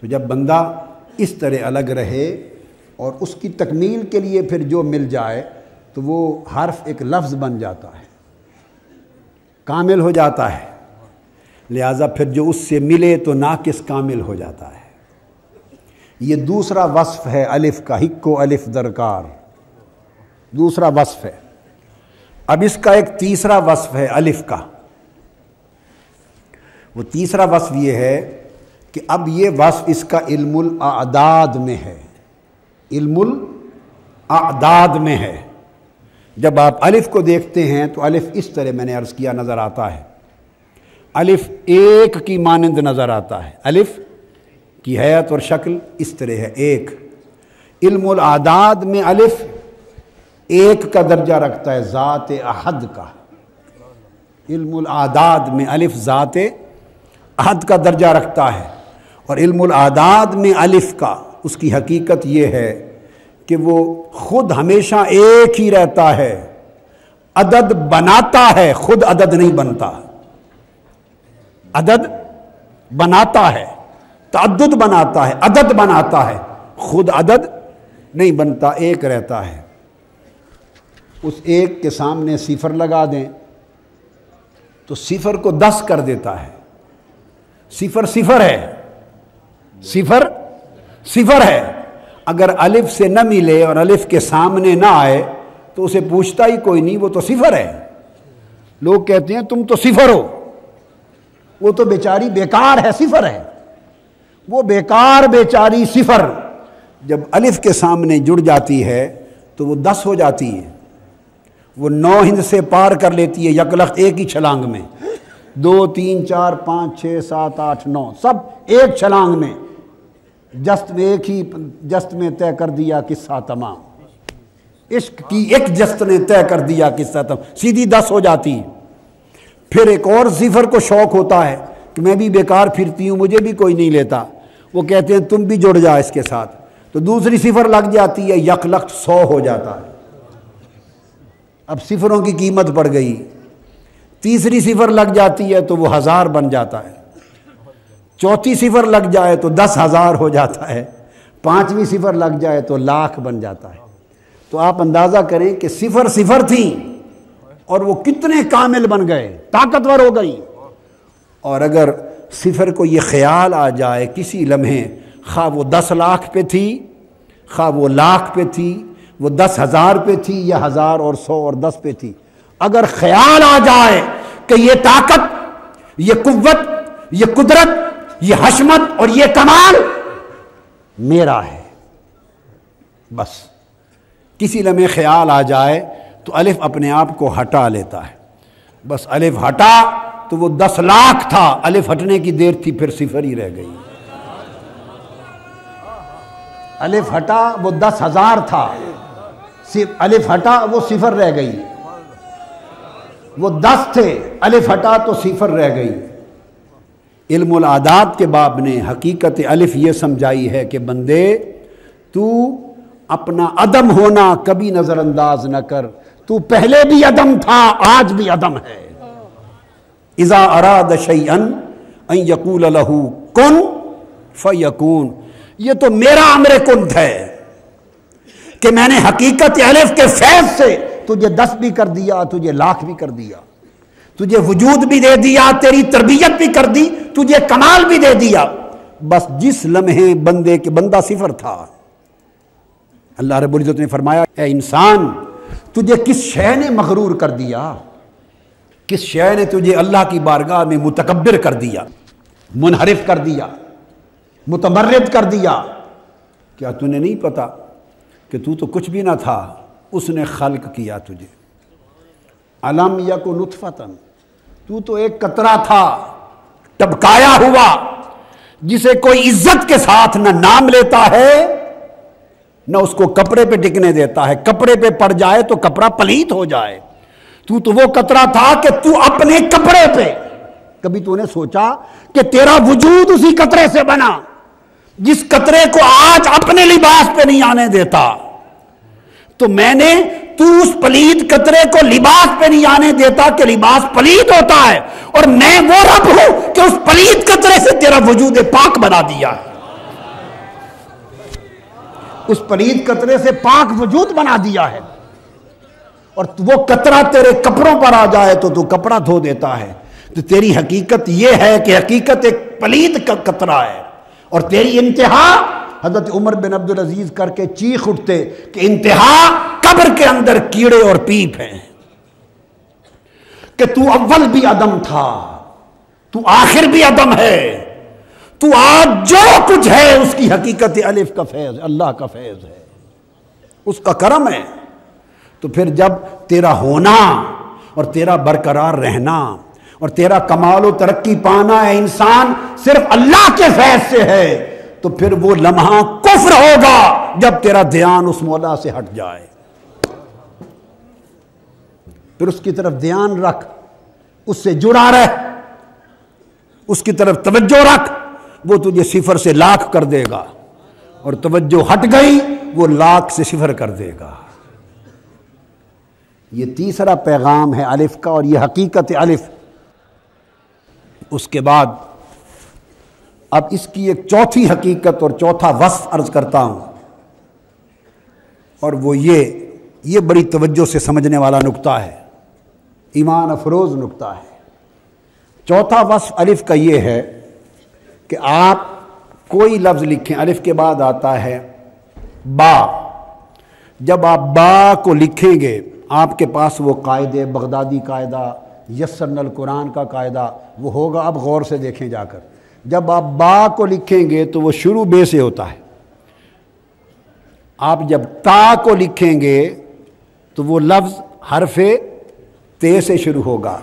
तो जब बंदा इस तरह अलग रहे और उसकी तकमील के लिए फिर जो मिल जाए तो वो हर्फ एक लफ्ज़ बन जाता है, कामिल हो जाता है। लिहाजा फिर जो उससे मिले तो नाकिस कामिल हो जाता है। ये दूसरा वस्फ है अलिफ का, हिक्को अलिफ दरकार, दूसरा वस्फ है। अब इसका एक तीसरा वस्फ है अलिफ का। वो तीसरा वस्फ ये है कि अब ये वस्फ इसका इल्मुल आदाद में है, इल्मुल आदाद में है। जब आप अलिफ को देखते हैं तो अलिफ इस तरह मैंने अर्ज़ किया नज़र आता है, अलिफ एक की मानंद नज़र आता है, अलिफ की हयात और शक्ल इस तरह है एक। इल्मुल आदाद में अलिफ एक का दर्जा रखता है, ज़ात अहद का। इल्मुल आदाद में अलिफ ज़ात अहद का दर्जा रखता है, और इल्मुल आदाद में अलिफ का उसकी हकीकत ये है कि वो खुद हमेशा एक ही रहता है, अदद बनाता है, खुद अदद नहीं बनता, अदद बनाता है, तअद्दुद बनाता है, अदद बनाता है, खुद अदद नहीं बनता, एक रहता है। उस एक के सामने सिफर लगा दें तो सिफर को 10 कर देता है। सिफर सिफर है, सिफर सिफर है। अगर अलिफ से न मिले और अलिफ के सामने ना आए तो उसे पूछता ही कोई नहीं, वो तो सिफर है। लोग कहते हैं तुम तो सिफर हो, वो तो बेचारी बेकार है, सिफर है, वो बेकार बेचारी सिफर। जब अलिफ के सामने जुड़ जाती है तो वो 10 हो जाती है, वो 9 हिंद से पार कर लेती है यकलख्त एक ही छलांग में। 2 3 4 5 6 7 8 9 सब एक छलांग में, जस्त में, एक ही जस्त में तय कर दिया किस्सा तमाम। इश्क की एक जस्त ने तय कर दिया किस्सा तमाम, सीधी 10 हो जाती है। फिर एक और सिफर को शौक होता है कि मैं भी बेकार फिरती हूँ, मुझे भी कोई नहीं लेता, वो कहते हैं तुम भी जुड़ जाओ इसके साथ, तो दूसरी सिफर लग जाती है, यकलख्त 100 हो जाता है। अब सिफरों की कीमत बढ़ गई, तीसरी सिफर लग जाती है तो वो 1000 बन जाता है, चौथी सिफर लग जाए तो 10,000 हो जाता है, 5वीं सिफर लग जाए तो लाख बन जाता है। तो आप अंदाज़ा करें कि सिफर सिफर थी और वो कितने कामिल बन गए, ताकतवर हो गई। और अगर सिफर को ये ख्याल आ जाए किसी लम्हे, खा वो 10 लाख पे थी, खा वो लाख पे थी, वो 10,000 पे थी, या 1000 और 100 और 10 पे थी, अगर ख्याल आ जाए कि ये ताकत, ये कुव्वत, ये कुदरत, ये हशमत और ये कमाल मेरा है, बस किसी लम्हे ख्याल आ जाए तो अलिफ अपने आप को हटा लेता है। बस अलिफ हटा तो वो 10 लाख था, अलिफ हटने की देर थी, फिर सिफर ही रह गई। अलिफ हटा वो 10,000 था, सिर्फ अलिफ हटा वो सिफर रह गई। वो 10 थे, अलिफ हटा तो सिफर रह गई। इल्मुल आदात के बाब ने हकीकत अलिफ ये समझाई है कि बंदे तू अपना अदम होना कभी नज़रअंदाज न कर, तू पहले भी अदम था, आज भी अदम है। इज़ा अराद शैअन अन यकूल लहू कुन फयकून, ये तो मेरा अमरे कुन है कि मैंने हकीकत अलिफ के फैज़ से तुझे 10 भी कर दिया, तुझे लाख भी कर दिया, तुझे वजूद भी दे दिया, तेरी तरबियत भी कर दी, तुझे कमाल भी दे दिया। बस जिस लम्हे बंदे के बंदा सिफर था, अल्लाह रब्बुल इज़्ज़त ने फरमाया ए इंसान तुझे किस शय ने मगरूर कर दिया, किस शय ने तुझे अल्लाह की बारगाह में मुतकब्बिर कर दिया, मुनहरिफ कर दिया, मुतमर्रिद कर दिया। क्या तूने नहीं पता कि तू तो कुछ भी ना था, उसने खल्क किया तुझे। अलम यकुन नुतफतन, तू तो एक कतरा था, टपकाया हुआ, जिसे कोई इज्जत के साथ ना नाम लेता है ना उसको कपड़े पे टिकने देता है, कपड़े पे पड़ जाए तो कपड़ा पलीत हो जाए। तू तो वो कतरा था कि तू अपने कपड़े पे कभी तूने सोचा कि तेरा वजूद उसी कतरे से बना, जिस कतरे को आज अपने लिबास पे नहीं आने देता। तो मैंने तू उस पलीद कतरे को लिबास पे नहीं आने देता कि लिबास पलीद होता है, और मैं वो रब हूं कि उस पलीद कतरे से तेरा वजूद पाक बना दिया है, उस पलीद कतरे से पाक वजूद बना दिया है। और वो कतरा तेरे कपड़ों पर आ जाए तो तू कपड़ा धो देता है। तो तेरी हकीकत यह है कि हकीकत एक पलीद का कतरा है, और तेरी इंतहा हज़रत उमर बिन अब्दुल अजीज़ करके चीख उठते कि इंतहा कब्र के अंदर कीड़े और पीप हैं, कि तू अव्वल भी अदम था, तू आखिर भी अदम है, तू आज जो कुछ है उसकी हकीकत अलिफ का फैज़, अल्लाह का फैज़ है, उसका करम है। तो फिर जब तेरा होना और तेरा बरकरार रहना और तेरा कमाल और तरक्की पाना है इंसान सिर्फ अल्लाह के फैज़ से है, तो फिर वो लम्हा कुफ्र होगा जब तेरा ध्यान उस मौला से हट जाए। फिर उसकी तरफ ध्यान रख, उससे जुड़ा रह, उसकी तरफ तवज्जो रख, वो तुझे सिफर से लाख कर देगा, और तवज्जो हट गई वो लाख से सिफर कर देगा। ये तीसरा पैगाम है अलिफ का और ये हकीकत अलिफ। उसके बाद अब इसकी एक चौथी हकीकत और चौथा वस्फ अर्ज करता हूँ, और वो ये बड़ी तवज्जो से समझने वाला नुक्ता है, ईमान अफरोज़ नुक्ता है। चौथा वस्फ अलिफ का ये है कि आप कोई लफ्ज़ लिखें, अलिफ के बाद आता है बा। जब आप बा को लिखेंगे आपके पास वो कायदे बगदादी कायदा, यस्सरनल कुरान का कायदा वो होगा। अब गौर से देखें जाकर, जब आप बा को लिखेंगे तो वो शुरू बे से होता है। आप जब ता को लिखेंगे तो वो लफ्ज़ हरफे ते से शुरू होगा।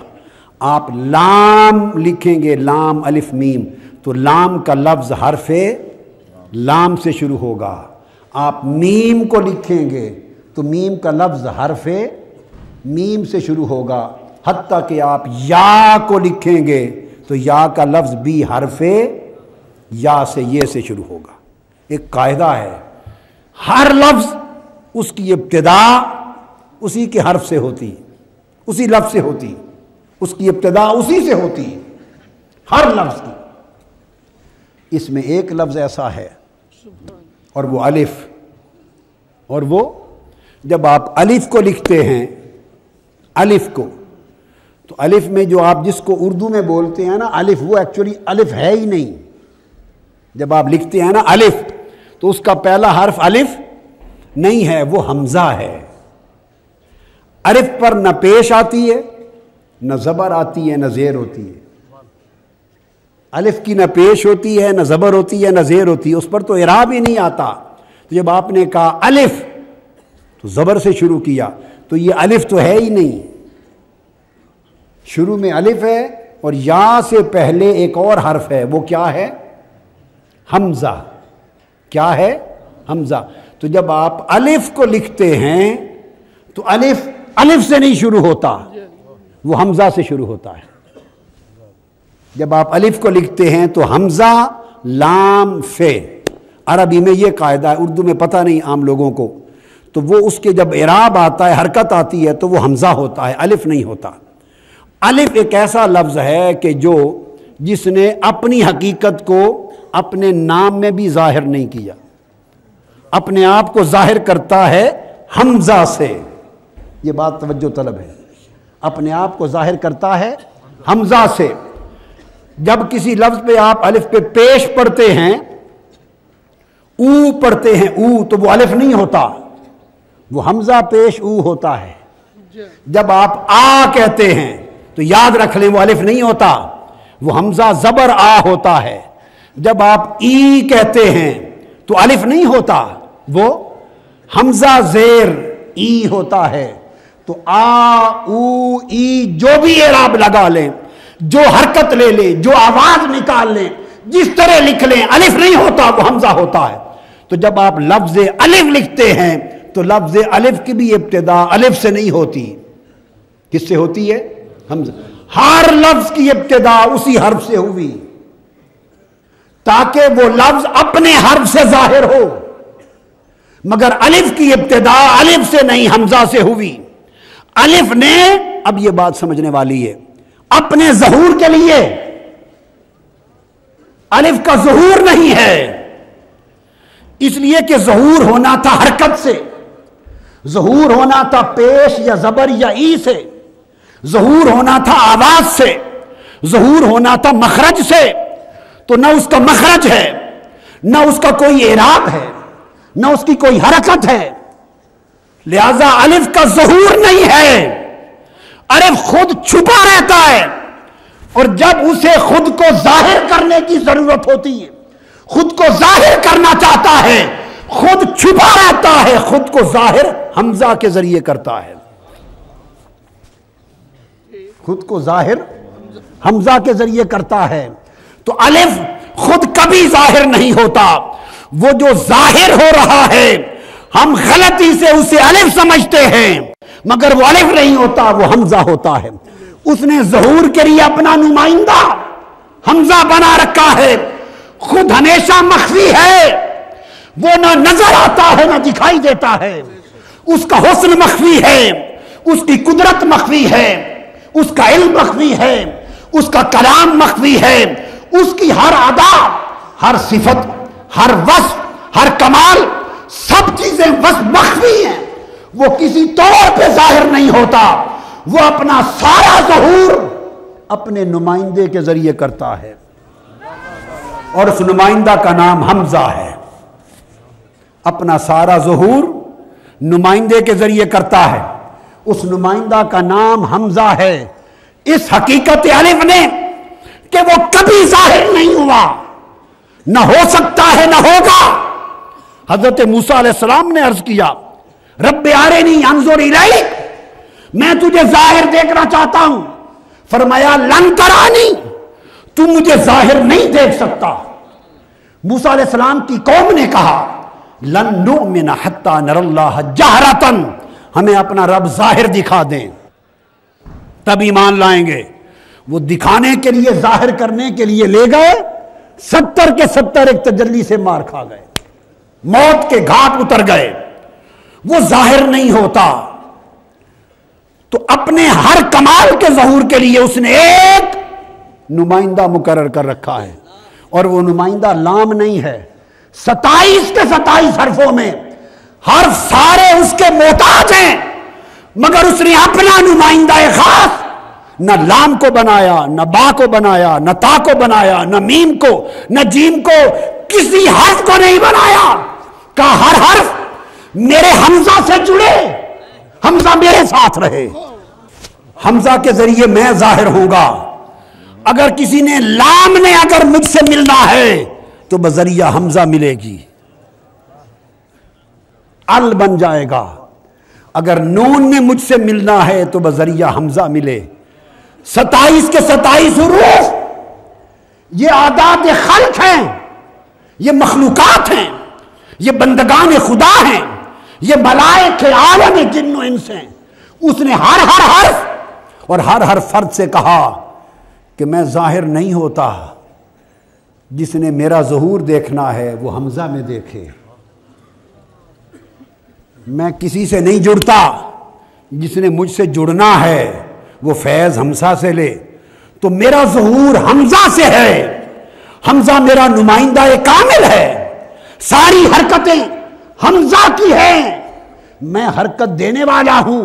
आप लाम लिखेंगे, लाम अलिफ मीम, तो लाम का लफ्ज़ हरफे लाम से शुरू होगा। आप मीम को लिखेंगे तो मीम का लफ्ज़ हरफे मीम से शुरू होगा। हत्ता कि आप या को लिखेंगे तो या का लफ्ज़ भी हरफे या से, ये से शुरू होगा। एक कायदा है, हर लफ्ज़ उसकी इब्तिदा उसी के हरफ से होती, उसी लफ्ज़ से होती, उसकी इब्तिदा उसी से होती, हर लफ्ज़ की। इसमें एक लफ्ज़ ऐसा है और वो अलिफ, और वो जब आप अलिफ को लिखते हैं, अलिफ को, तो अलिफ में जो आप जिसको उर्दू में बोलते हैं ना अलिफ, वो एक्चुअली अलिफ है ही नहीं। जब आप लिखते हैं ना अलिफ, तो उसका पहला हर्फ अलिफ नहीं है, वो हमज़ा है। अलिफ पर न पेश आती है, न ज़बर आती है, न ज़ेर होती है। अलिफ की न पेश होती है, न ज़बर होती है, न ज़ेर होती है, उस पर तो इराब ही नहीं आता। तो जब आपने कहा अलिफ तो ज़बर से शुरू किया, तो ये अलिफ तो है ही नहीं, शुरू में अलिफ है। और या से पहले एक और हर्फ है, वो क्या है? हमज़ा। क्या है? हमज़ा। तो जब आप अलिफ को लिखते हैं तो अलिफ अलिफ से नहीं शुरू होता, वो हमज़ा से शुरू होता है। जब आप अलिफ को लिखते हैं तो हमज़ा लाम फे, अरबी में ये कायदा है, उर्दू में पता नहीं आम लोगों को, तो वो उसके जब इराब आता है, हरकत आती है, तो वो हमज़ा होता है, अलिफ नहीं होता। अलिफ एक ऐसा लफ्ज़ है कि जो जिसने अपनी हकीकत को अपने नाम में भी ज़ाहिर नहीं किया, अपने आप को ज़ाहिर करता है हमज़ा से। ये बात तवज्जो तलब है, अपने आप को ज़ाहिर करता है हमज़ा से। जब किसी लफ्ज़ पे आप अलिफ पे पेश पढ़ते हैं, ऊ पढ़ते हैं ऊ, तो वो अलिफ नहीं होता, वो हमज़ा पेश ऊ होता है। जब आप आ कहते हैं तो याद रख लें वो अलिफ नहीं होता, वो हमज़ा ज़बर आ होता है। जब आप ई कहते हैं तो अलिफ नहीं होता, वो हमज़ा ज़ेर ई होता है। तो आ ऊ ई जो भी एराब लगा लें, जो हरकत ले लें, जो आवाज़ निकाल लें, जिस तरह लिख लें, अलिफ नहीं होता, वो हमज़ा होता है। तो जब आप लफ्ज़ अलिफ लिखते हैं तो लफ्ज़ अलिफ की भी इब्तिदा अलिफ से नहीं होती, किससे होती है? हमज़ा। हर लफ्ज़ की इब्तिदा उसी हर्फ से हुई, ताकि वो लफ्ज़ अपने हर्फ से जाहिर हो। मगर अलिफ की इब्तिदा अलिफ से नहीं, हमज़ा से हुई। अलिफ ने, अब ये बात समझने वाली है, अपने ज़हूर के लिए, अलिफ का ज़हूर नहीं है, इसलिए कि ज़हूर होना था हरकत से, ज़हूर होना था पेश या ज़बर या ई से, ज़हूर होना था आवाज़ से, ज़हूर होना था मखरज से। तो ना उसका मखरज है, ना उसका कोई एराब है, ना उसकी कोई हरकत है, लिहाजा अलिफ का ज़हूर नहीं है। अलिफ खुद छुपा रहता है और जब उसे खुद को जाहिर करने की जरूरत होती है, खुद को जाहिर करना चाहता है, खुद छुपा रहता है, खुद को जाहिर हमजा के जरिए करता है, खुद को जाहिर हमजा के जरिए करता है। तो अलिफ खुद कभी जाहिर नहीं होता, वो जो जाहिर हो रहा है हम गलती से उसे अलिफ समझते हैं, मगर वो अलिफ नहीं होता, वो हमजा होता है। उसने ज़हूर के लिए अपना नुमाइंदा हमजा बना रखा है, खुद हमेशा मख्फी है, वो ना नजर आता है ना दिखाई देता है। उसका हुस्न मख्फी है, उसकी कुदरत मख्फी है, उसका इल्म मख्फी है, उसका कलाम मख्फी है, उसकी हर अदा, हर सिफत, हर वस्फ, हर कमाल, सब चीजें मख्फी हैं। वो किसी तौर पे जाहिर नहीं होता, वो अपना सारा ज़हूर अपने नुमाइंदे के जरिए करता है और उस नुमाइंदा का नाम हमजा है। अपना सारा ज़हूर नुमाइंदे के जरिए करता है, उस नुमाइंदा का नाम हमजा है। इस हकीकत अलिफ ने कि वो कभी जाहिर नहीं हुआ, ना हो सकता है ना होगा। हजरत मूसा अलैहिस्सलाम ने अर्ज किया, रब आरेनी अंजुर इलैक, मैं तुझे जाहिर देखना चाहता हूं। फरमाया लन तरानी, तू मुझे जाहिर नहीं देख सकता। मूसा अलैहिस्सलाम की कौम ने कहा लन नुमिन हत्ता नरल्लाह जहरतन, हमें अपना रब जाहिर दिखा दें तब ईमान लाएंगे। वो दिखाने के लिए, जाहिर करने के लिए ले गए, 70 के 70 एक तजल्ली से मार खा गए, मौत के घाट उतर गए। वो जाहिर नहीं होता, तो अपने हर कमाल के ज़हूर के लिए उसने एक नुमाइंदा मुकर्रर कर रखा है और वो नुमाइंदा लाम नहीं है। 27 के 27 हरफों में हर सारे उसके मोहताज हैं, मगर उसने अपना नुमाइंदा खास न लाम को बनाया, न बा को बनाया, न ता को बनाया, न मीम को, न जीम को, किसी हर्फ को नहीं बनाया। का हर हर्फ मेरे हमजा से जुड़े, हमजा मेरे साथ रहे, हमजा के जरिए मैं जाहिर होगा। अगर किसी ने लाम ने अगर मुझसे मिलना है तो बजरिया हमजा मिलेगी, अल बन जाएगा। अगर नून ने मुझसे मिलना है तो बजरिया हमजा मिले। 27 के 27 हुरूफ ये आदात खल्क हैं, ये मखलूकात हैं, ये बंदगान खुदा हैं, ये मलाइक आलम जिन्नो इंसान। उसने हर हर हर्फ और हर हर फर्द से कहा कि मैं जाहिर नहीं होता, जिसने मेरा ज़हूर देखना है वो हमजा में देखे। मैं किसी से नहीं जुड़ता, जिसने मुझसे जुड़ना है वो फैज़ हमजा से ले। तो मेरा ज़हूर हमजा से है, हमजा मेरा नुमाइंदा कामिल है, सारी हरकतें हमजा की है, मैं हरकत देने वाला हूं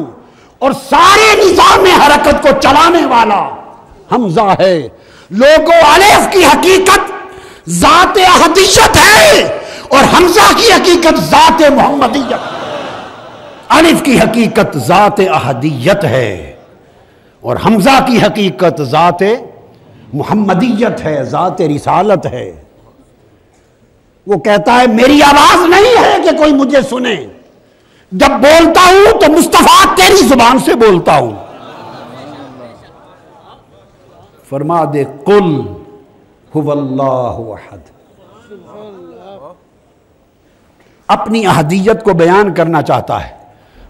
और सारे निजाम में हरकत को चलाने वाला हमजा है। लोगों अलिफ की हकीकत जात अहदियत है और हमजा की हकीकत जात मोहम्मदियत। अलिफ की हकीकत जात अहदियत है और हमजा की हकीकत जात मोहम्मदियत है, जात रिसालत है। वो कहता है मेरी आवाज नहीं है कि कोई मुझे सुने, जब बोलता हूं तो मुस्तफा तेरी जुबान से बोलता हूं। फरमा दे कुल हुवल्लाहु अहद। अपनी अहदियत को बयान करना चाहता है,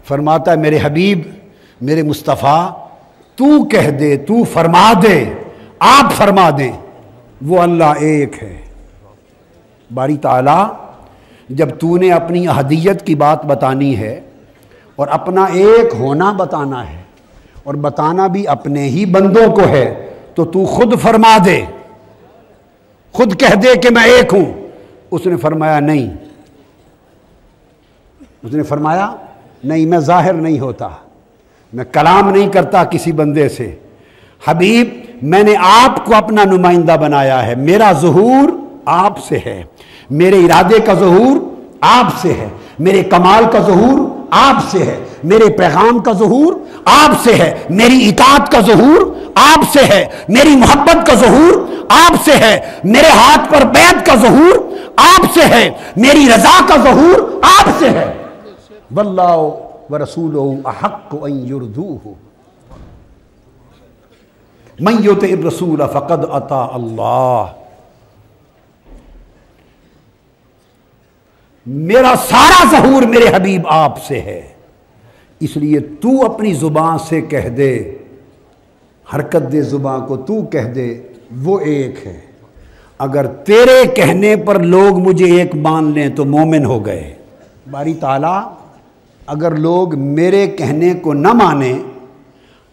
फरमाता है मेरे हबीब, मेरे मुस्तफा, तू कह दे, तू फरमा दे, आप फरमा दे, वो अल्लाह एक है। बारी ताला, जब तूने अपनी अहदियत की बात बतानी है और अपना एक होना बताना है और बताना भी अपने ही बंदों को है, तो तू खुद फरमा दे, खुद कह दे कि मैं एक हूं। उसने फरमाया नहीं, उसने फरमाया नहीं, मैं जाहिर नहीं होता, मैं कलाम नहीं करता किसी बंदे से। हबीब, मैंने आपको अपना नुमाइंदा बनाया है, मेरा ज़हूर आपसे है, मेरे इरादे का ज़हूर आपसे है, मेरे कमाल का ज़हूर आपसे है, मेरे पैगाम का ज़हूर आपसे है, मेरी इताअत का ज़हूर आपसे है, मेरी मोहब्बत का ज़हूर आपसे है, मेरे हाथ पर बैत का ज़हूर आपसे है, मेरी रजा का ज़हूर आपसे है। वल्लाहु व रसूलुहु अहक्कु अन युरदूहु मन युतिइर रसूल फ़क़द अता अल्लाह। मेरा सारा ज़हूर मेरे हबीब आपसे है, इसलिए तू अपनी ज़ुबान से कह दे, हरकत दे ज़ुबान को, तू कह दे वो एक है। अगर तेरे कहने पर लोग मुझे एक मान लें तो मोमिन हो गए। बारी ताला अगर लोग मेरे कहने को न माने,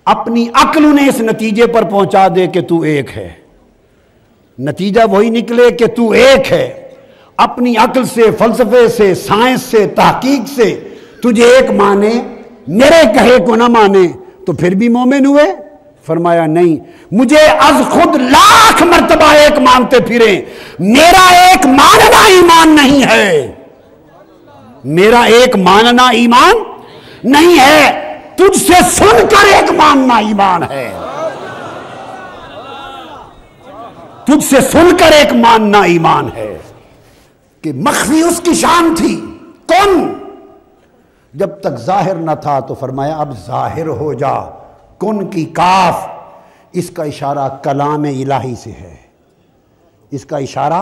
अपनी अक्ल ने इस नतीजे पर पहुंचा दे कि तू एक है, नतीजा वही निकले कि तू एक है, अपनी अक्ल से, फलसफे से, साइंस से, तहकीक से तुझे एक माने, मेरे कहे को ना माने, तो फिर भी मोमिन हुए? फरमाया नहीं, मुझे अज खुद लाख मरतबा एक मानते फिरे, मेरा एक मानना ईमान नहीं है, मेरा एक मानना ईमान नहीं है, तुझसे सुनकर एक मानना ईमान है, तुझसे सुनकर एक मानना ईमान है। कि मख्फी उसकी शान थी, कौन जब तक जाहिर न था, तो फरमाया अब जाहिर हो जा। कुन की काफ, इसका इशारा कलाम इलाही से है, इसका इशारा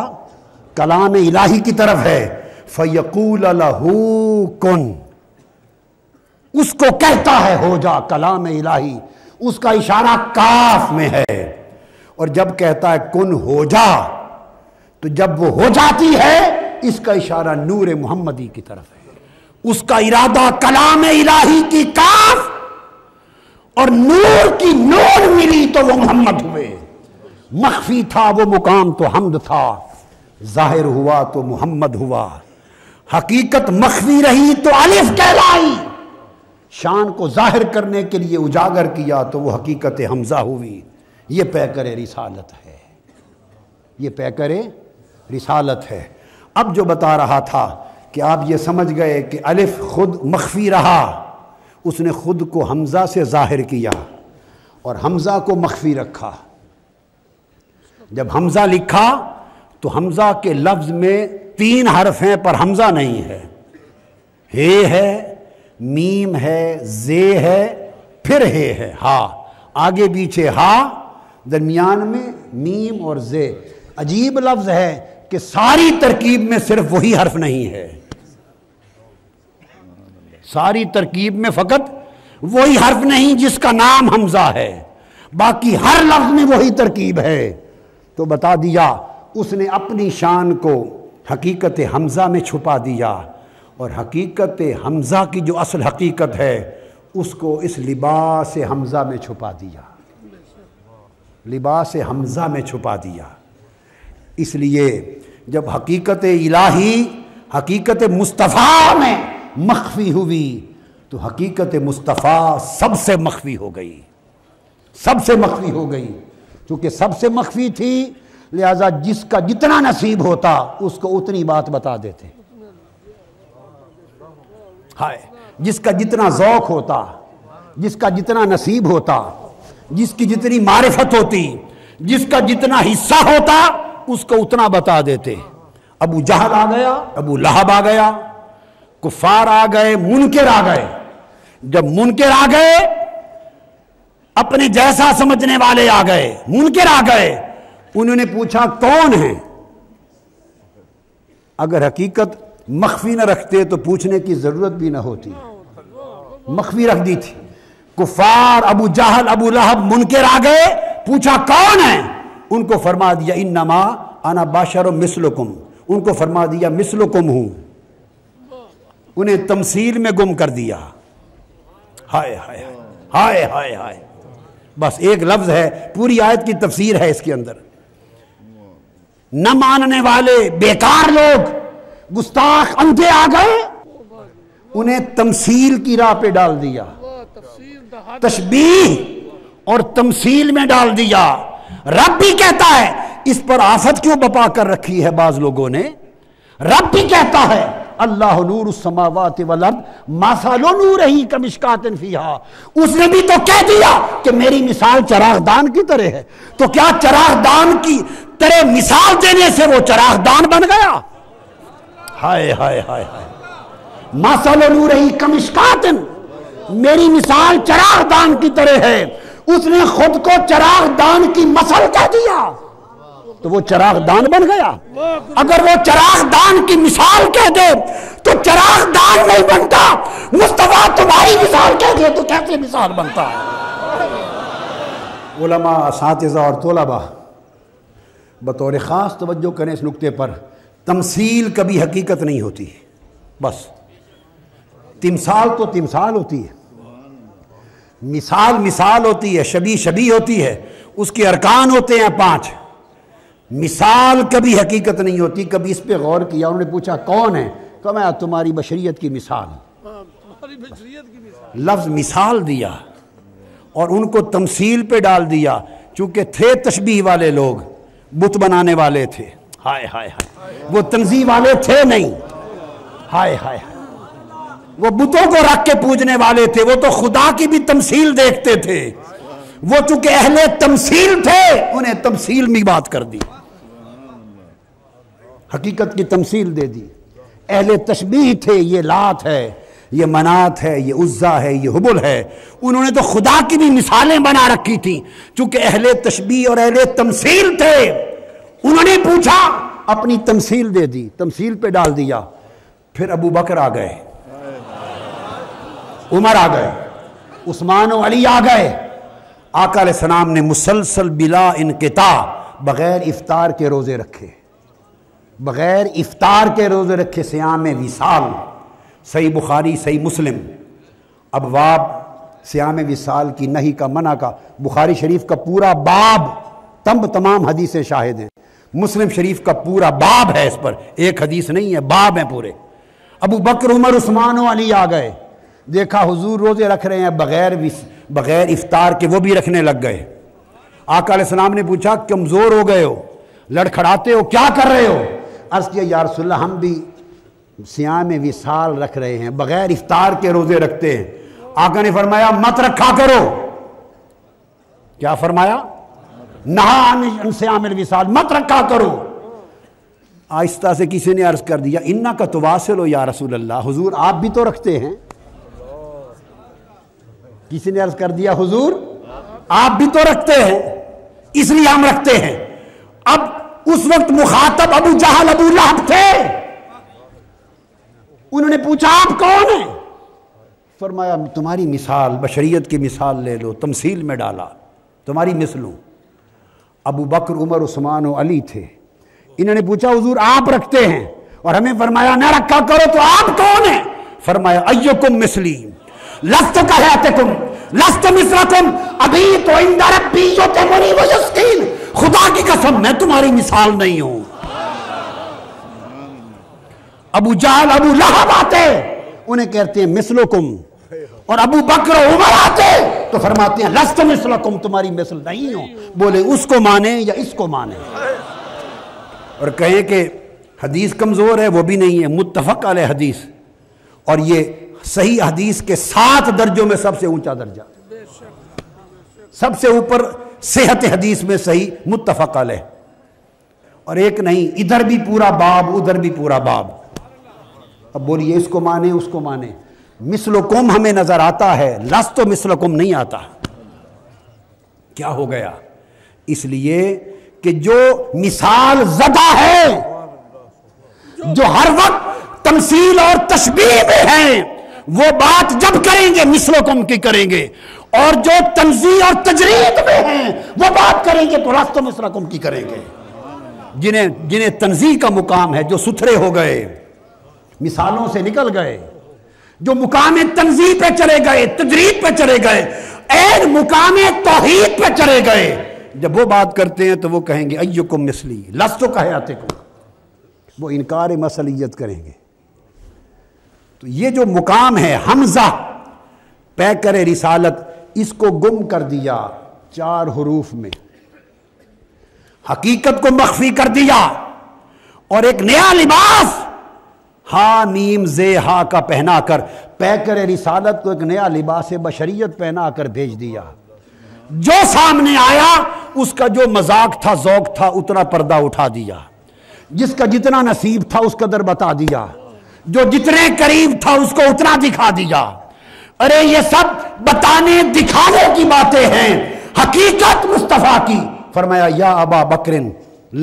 कलाम इलाही की तरफ है। फयकूल लहू कुन, उसको कहता है हो जा कलाम इलाही, उसका इशारा काफ में है। और जब कहता है कुन हो जा, तो जब वो हो जाती है, इसका इशारा नूर मुहम्मदी की तरफ है, उसका इरादा कलाम इलाही की काफ और नूर की नूर मिली तो वो मुहम्मद हुए। मख्फी था वो मुकाम तो हमद था, जाहिर हुआ तो मुहम्मद हुआ। हकीकत मख्फी रही तो अलिफ कहलाई, शान को जाहिर करने के लिए उजागर किया तो वो हकीकत हमजा हुई। ये पैकर रिसालत है, ये पैकर रिसालत है। अब जो बता रहा था कि आप ये समझ गए कि अलिफ खुद मख्फी रहा, उसने खुद को हमजा से जाहिर किया और हमजा को मख्फी रखा। जब हमजा लिखा तो हमजा के लफ्ज में तीन हर्फ हैं पर हमजा नहीं है, हे है, मीम है, जे है, फिर हे है, हा, आगे पीछे हा, दरमियान में मीम और जे। अजीब लफ्ज है कि सारी तरकीब में सिर्फ वही हर्फ नहीं है, सारी तरकीब में फकत वही हर्फ नहीं जिसका नाम हमजा है, बाकी हर लफ्ज में वही तरकीब है। तो बता दिया उसने अपनी शान को हकीकत हमजा में छुपा दिया, और हकीकत हमजा की जो असल हकीकत है उसको इस लिबास हमजा में छुपा दिया, लिबास हमजा में छुपा दिया। इसलिए जब हकीकत इलाही हकीकत मुस्तफ़ा में मख्फी हुई तो हकीकत मुस्तफ़ा सबसे मख्फी हो गई, सबसे मख्फी हो गई। क्योंकि सबसे मख्फी थी, लिहाजा जिसका जितना नसीब होता उसको उतनी बात बता देते, हाय, जिसका जितना ज़ौक़ होता, जिसका जितना नसीब होता, जिसकी जितनी मारिफत होती, जिसका जितना हिस्सा होता उसको उतना बता देते। अबू जहल आ गया, अबू लहब आ गया, कुफार आ गए, मुनकर आ गए। जब मुनकर आ गए, अपने जैसा समझने वाले आ गए, मुनकर आ गए, उन्होंने पूछा कौन है। अगर हकीकत मख्फी न रखते तो पूछने की जरूरत भी ना होती, मख्फी रख दी थी। कुफार, अबू जहल, अबू लहब, मुनकर आ गए, पूछा कौन है, उनको फरमा दिया इन्नमा अना बाशरुम मिसलुकुम, उनको फरमा दिया मिसलुकुम हूं, उन्हें तमसील में गुम कर दिया। हाय हाय हाय हाय हाय, बस एक लफ्ज है, पूरी आयत की तफसीर है इसके अंदर। न मानने वाले बेकार लोग, गुस्ताख, अंधे आ गए, उन्हें तमसील की राह पे डाल दिया, तशबीह और तमसील में डाल दिया। रब भी कहता है, इस पर आफत क्यों बपा कर रखी है बाज लोगों ने, रब भी कहता है अल्लाह नूर उस्समावात वल अर्द मसलु नूरिही कमिशकातिन फीहा। उसने भी तो कह दिया कि मेरी मिसाल चरागदान की तरह है, तो क्या चरागदान की तरह मिसाल देने से वो चरागदान बन गया? हाय हाय हाय हाय, मसलु नूरिही कमिशकातिन, मेरी मिसाल चरागदान की तरह है। उसने खुद को चरागदान की मसल कह दिया तो वो चरागदान बन गया। अगर वो चरागदान की मिसाल कह दे तो चरागदान नहीं बनता, मुस्तफा तुम्हारी मिसाल कह दे तो कैसे मिसाल बनता है? उलमा, असातिज़ा और तोलबा बतौर ख़ास तवज्जो करें इस नुक्ते पर, तमसील कभी हकीकत नहीं होती, बस तिमसाल तो तिमसाल होती है, मिसाल मिसाल होती है, शबी शबी होती है, उसके अरकान होते हैं 5। मिसाल कभी हकीकत नहीं होती। कभी इस पे गौर किया? उन्होंने पूछा कौन है, तो मैं तुम्हारी बशरियत की मिसाल। लफ्ज़ मिसाल दिया और उनको तमसील पे डाल दिया, चूँकि थे तशबीह वाले लोग, बुत बनाने वाले थे। हाय हाय हाय, वो तंज़ीह वाले थे नहीं, हाय हाय हाय, वो बुतों को रख के पूजने वाले थे, वो तो खुदा की भी तमसील देखते थे। वो चूंकि अहले तमसील थे, उन्हें तमसील में बात कर दी, हकीकत की तमसील दे दी। अहले तशबीह थे, ये लात है, ये मनात है, ये उज्जा है, ये हुबुल है, उन्होंने तो खुदा की भी मिसालें बना रखी थी। चूंकि अहले तशबीह और अहले तमसील थे, उन्होंने पूछा, अपनी तमसील दे दी, तमसील पे डाल दिया। फिर अबू बकर आ गए, उमर आ गए, उस्मान और अली आ गए। आका अलैहिस्सलाम ने मुसलसल बिला इनकिता बग़ैर इफ्तार के रोज़े रखे, बग़ैर इफ्तार के रोज़े रखे, सियाम विसाल। सही बुखारी, सही मुस्लिम अबवाब सियाम विसाल की नही का, मना का, बुखारी शरीफ का पूरा बाब, तमाम हदीसें शाहिद हैं। मुस्लिम शरीफ का पूरा बाब है इस पर, एक हदीस नहीं है, बाब हैं पूरे। अबू बकर, उमर, उस्मान और अली आ गए, देखा हुजूर रोज़े रख रहे हैं बग़ैर इफ्तार के, वो भी रखने लग गए। आका अलैहिस्सलाम ने पूछा, कमज़ोर हो गए हो, लड़खड़ाते हो, क्या कर रहे हो? अर्ज़ किया, या रसूलल्लाह, हम भी सियाम विसाल रख रहे हैं, बग़ैर इफ्तार के रोज़े रखते हैं। आका ने फरमाया, मत रखा करो। क्या फरमाया? नहा सियाम विसाल, मत रखा करो। आहिस्ता से किसी ने अर्ज़ कर दिया, इन्ना का तवासिल हो या रसूलल्लाह, हुजूर आप भी तो रखते हैं। किसी ने अर्ज कर दिया, हुजूर आप भी तो रखते हैं, इसलिए हम रखते हैं। अब उस वक्त मुखातब अबू जहल, अबू लहब थे। उन्होंने पूछा, आप कौन हैं? फरमाया, तुम्हारी मिसाल, बशरियत की मिसाल ले लो, तमसील में डाला, तुम्हारी मिसलू। अबू बकर, उमर, उस्मान और अली थे। इन्होंने पूछा, हुजूर आप रखते हैं और हमें फरमाया ना रखा करो, तो आप कौन हैं? फरमाया, अय्युकुम मिसली लस्तु कहतकुम लस्तु मिसलकुम अभी तो इंदा रब्बी युतमुनी व यस्कीन। खुदा की कसम, मैं तुम्हारी मिसाल नहीं हूं। अबू जहल, अबू लहब आते, उन्हें कहते हैं मिसलकुम, और अबू बकर, उमर आते तो फरमाते हैं लस्तु मिसलकुम, तुम्हारी मिसल नहीं हो। बोले उसको माने या इसको माने, और कहें कि हदीस कमजोर है, वो भी नहीं है, मुत्तफक अलैह हदीस। और ये सही हदीस के 7 दर्जों में सबसे ऊंचा दर्जा, सबसे ऊपर सेहत हदीस में सही, मुत्तफक अलैह। और एक नहीं, इधर भी पूरा बाब, उधर भी पूरा बाब। अब बोलिए, इसको माने उसको माने। मिसलकुम हमें नजर आता है, लस्त मिसलकुम नहीं आता। क्या हो गया? इसलिए कि जो मिसाल ज़दा है, जो हर वक्त तमसील और तशबीह में है, वो बात जब करेंगे मिसलकुम की करेंगे, और जो तंज़ीह और तजरीद में है वो बात करेंगे तो लस्त मिसलकुम की करेंगे। जिन्हें तंज़ीह का मुकाम है, जो सुथरे हो गए, मिसालों से निकल गए, जो मुकाम तंज़ीह पे चले गए, तजरीद पे चले गए, ऐन मुकाम तौहीद पे चले गए, जब वो बात करते हैं तो वो कहेंगे अय्युकुम मिसली लस्तु कहतकुम, वो इनकार मसलियत करेंगे। तो ये जो मुकाम है, हमजा पै करे रिसालत, इसको गुम कर दिया 4 हुरूफ में, हकीकत को मख्फी कर दिया, और एक नया लिबास हा मीम जे हा का पहना कर पैकर रिसालत को एक नया लिबास बशरियत पहना कर भेज दिया। जो सामने आया उसका जो मजाक था, जौक था, उतना पर्दा उठा दिया। जिसका जितना नसीब था उसका दर बता दिया, जो जितने करीब था उसको उतना दिखा दिया। अरे ये सब बताने दिखाने की बातें हैं, हकीकत मुस्तफ़ा की। फरमाया या अबा बकरिन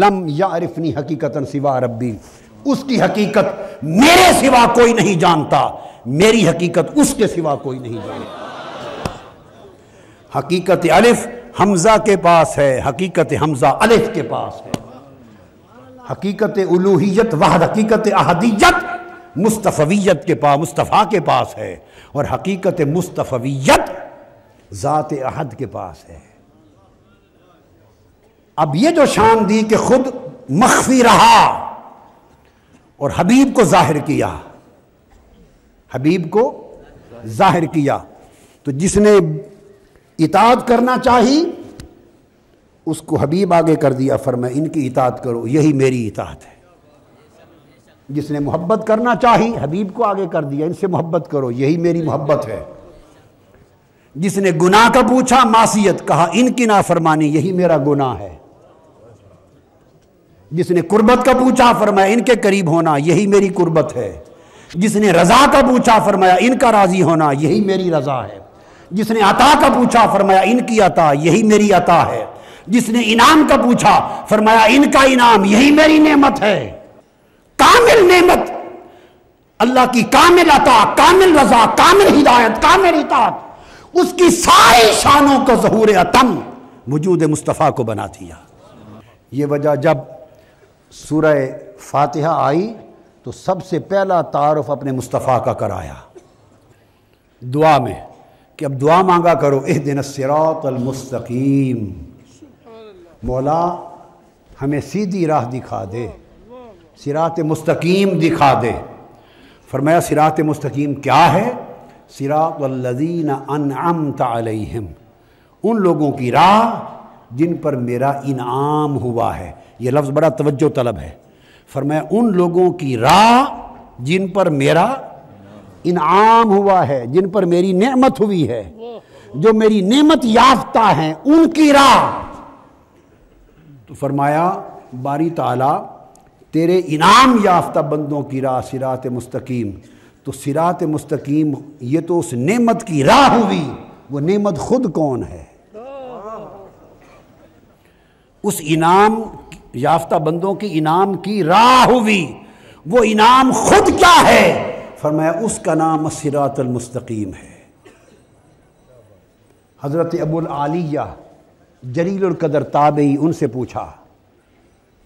लम यारिफनी हकीकतन सिवा रब्बी, उसकी हकीकत मेरे सिवा कोई नहीं जानता, मेरी हकीकत उसके सिवा कोई नहीं जानता। हकीकत अलिफ हमजा के पास है, हकीकत हमजा अलिफ के पास है। हकीकत उलूहियत वहद हकीकत अहदियत मुस्तफ़वियत के पास, मुस्तफ़ा के पास है। और हकीकत मुस्तफ़वियत ज़ात अहद के पास है। अब ये जो शान दी कि खुद मख्फी रहा और हबीब को जाहिर किया, हबीब को जाहिर किया, तो जिसने इताअत करना चाहिए उसको हबीब आगे कर दिया। फरमाया इनकी इताअत करो, यही मेरी इताअत है। जिसने मोहब्बत करना चाहिए हबीब को आगे कर दिया, इनसे मोहब्बत करो, यही मेरी मोहब्बत है। जिसने गुनाह का पूछा, मासियत कहा, इनकी नाफरमानी यही मेरा गुनाह है। जिसने कुर्बत का पूछा, फरमाया इनके करीब होना यही मेरी कुर्बत है। जिसने रजा का पूछा, फरमाया इनका राजी होना यही मेरी रजा है। जिसने अता का पूछा, फरमाया इनकी अता यही मेरी अता है। जिसने इनाम का पूछा, फरमाया इनका इनाम यही मेरी नेमत है। कामिल नेमत अल्लाह की, कामिल अता, कामिल रजा, कामिल हिदायत, कामिल इताअत, उसकी सारी शानों को ज़हूर अतम वजूद मुस्तफ़ा को बना दिया। ये वजह जब सूरह फातिहा आई तो सबसे पहला तारुफ अपने मुस्तफ़ा का कराया दुआ में कि अब दुआ मांगा करो इहदिनस्सिरातल मुस्तकीम, मौला हमें सीधी राह दिखा दे, सिरात मुस्तकीम दिखा दे। फरमाया सिरात मुस्तकीम क्या है? सिरातल्लज़ीना अनअमत अलैहिम, उन लोगों की राह जिन पर मेरा इनाम हुआ है। ये लफ्ज़ बड़ा तवज्जो तलब है। फरमाया उन लोगों की राह जिन पर मेरा इनाम हुआ है, जिन पर मेरी नेमत हुई है, जो मेरी नेमत याफ्ता हैं, उनकी राह। तो फरमाया बारी ताला तेरे इनाम याफ्ता बंदों की राह सिरात मुस्तकीम। तो सिरात मुस्तकीम ये तो उस नेमत की राह हुई, वो नेमत खुद कौन है? उस इनाम याफ्ता बंदों की इनाम की राह हुई, वो इनाम खुद क्या है? फरमाया उसका नाम सिरातल मुस्तकीम है। हज़रत अबुल आलिया जरीलुल कदर ताबई उनसे पूछा,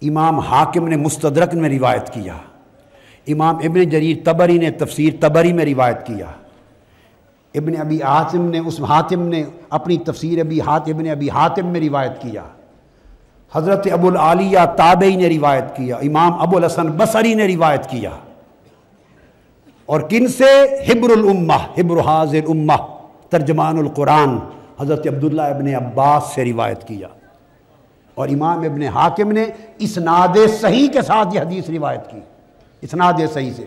इमाम हाकिम ने मुस्तदरक में रिवायत किया, इमाम इब्न जरीर तबरी ने तफसीर तबरी में रिवायत किया, इब्न अबी हातिम ने अपनी तफसीर इब्न अबी हातिम में रिवायत किया, हज़रत अबुल आलिया ताबई ने रिवायत किया, इमाम अबू अल-हसन बसरी ने रिवायत किया। और किन से? हिब्रुल उम्मा, हिब्रु हाज़िल उम्मा, तर्जमानुल कुरान हज़रत अब्दुल्लाह इब्न अब्बास से रिवायत किया। और इमाम इब्न हाकिम ने इसनाद सही के साथ ये हदीस रिवायत की, इसनाद सही से।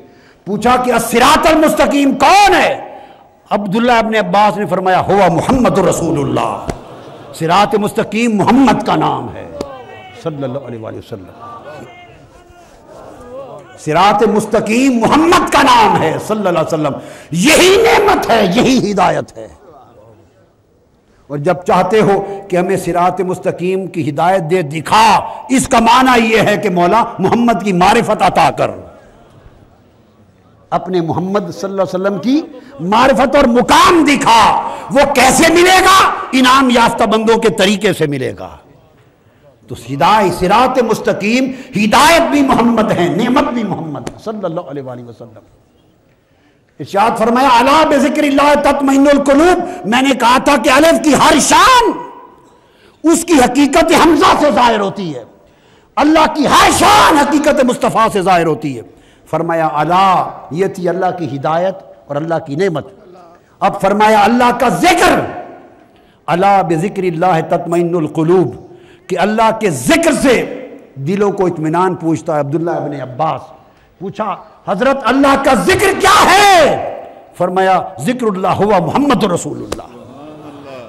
पूछा कि असिरातल मुस्तकीम कौन है? अब्दुल्लाह इब्न अब्बास ने फरमाया हुआ मुहम्मदुर रसूलुल्लाह, सिरात मुस्तकीम मोहम्मद का नाम है सल्लल्लाहु अलैहि वसल्लम। सिरात मुस्तकीम मोहम्मद का नाम है सल्लल्लाहु अलैहि वसल्लम। यही नेमत है, यही हिदायत है। और जब चाहते हो कि हमें सिरात मुस्तकीम की हिदायत दे दिखा, इसका माना यह है कि मौला मोहम्मद की मारिफत अता कर, अपने मोहम्मद सल्लल्लाहु अलैहि वसल्लम की मारिफत और मुकाम दिखा। वो कैसे मिलेगा? इनाम याफ्ता बंदों के तरीके से मिलेगा। तो हिदायत सिरात मुस्तकीम हिदायत भी मोहम्मद है, नेमत भी मोहम्मद सल्लल्लाहु अलैहि वसल्लम। इरशाद फरमाया अला बिज़िक्रिल्लाह तत्मइनुल कुलूब, मैंने कहा था कि अलिफ की हर शान उसकी हकीकत हमजा से जाहिर होती है, अल्लाह की हर शान हकीकत मुस्तफ़ा से जाहिर होती है। फरमाया अला, ये थी अल्लाह की हिदायत और अल्लाह की नेमत। अब फरमाया अल्लाह का जिक्र, अला बिज़िक्रिल्लाह तत्मइनुल कुलूब, कि अल्लाह के जिक्र से दिलों को इत्मीनान पूछता है। अब्दुल्लाह इब्न अब्बास पूछा हजरत अल्लाह का जिक्र क्या है? फरमाया जिक्रुल्लाह हुआ मोहम्मद रसूलुल्लाह।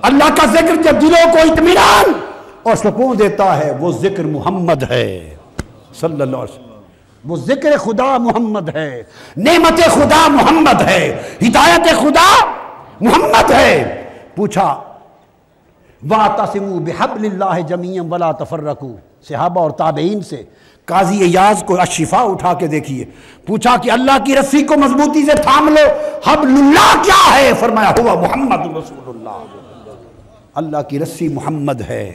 अल्लाह का जिक्र जब दिलों को इत्मीनान और सुकून देता है वो जिक्र मोहम्मद है सल्लल्लाहु अलैहि वसल्लम, वो जिक्र खुदा मोहम्मद है, नेमत खुदा मोहम्मद है, हिदायत खुदा मोहम्मद है। पूछा वातसिमू बिहब्लिल्लाह जमीअन वला तफर्रकू, सहाबा और ताबईन से। काजी इयाज़ को अशिफा उठा के देखिए, पूछा कि अल्लाह की रस्सी को मजबूती से थाम लो, हब्लुल्लाह क्या है? फरमाया हुआ मोहम्मद रसूलुल्लाह। अल्लाह की रस्सी मोहम्मद है,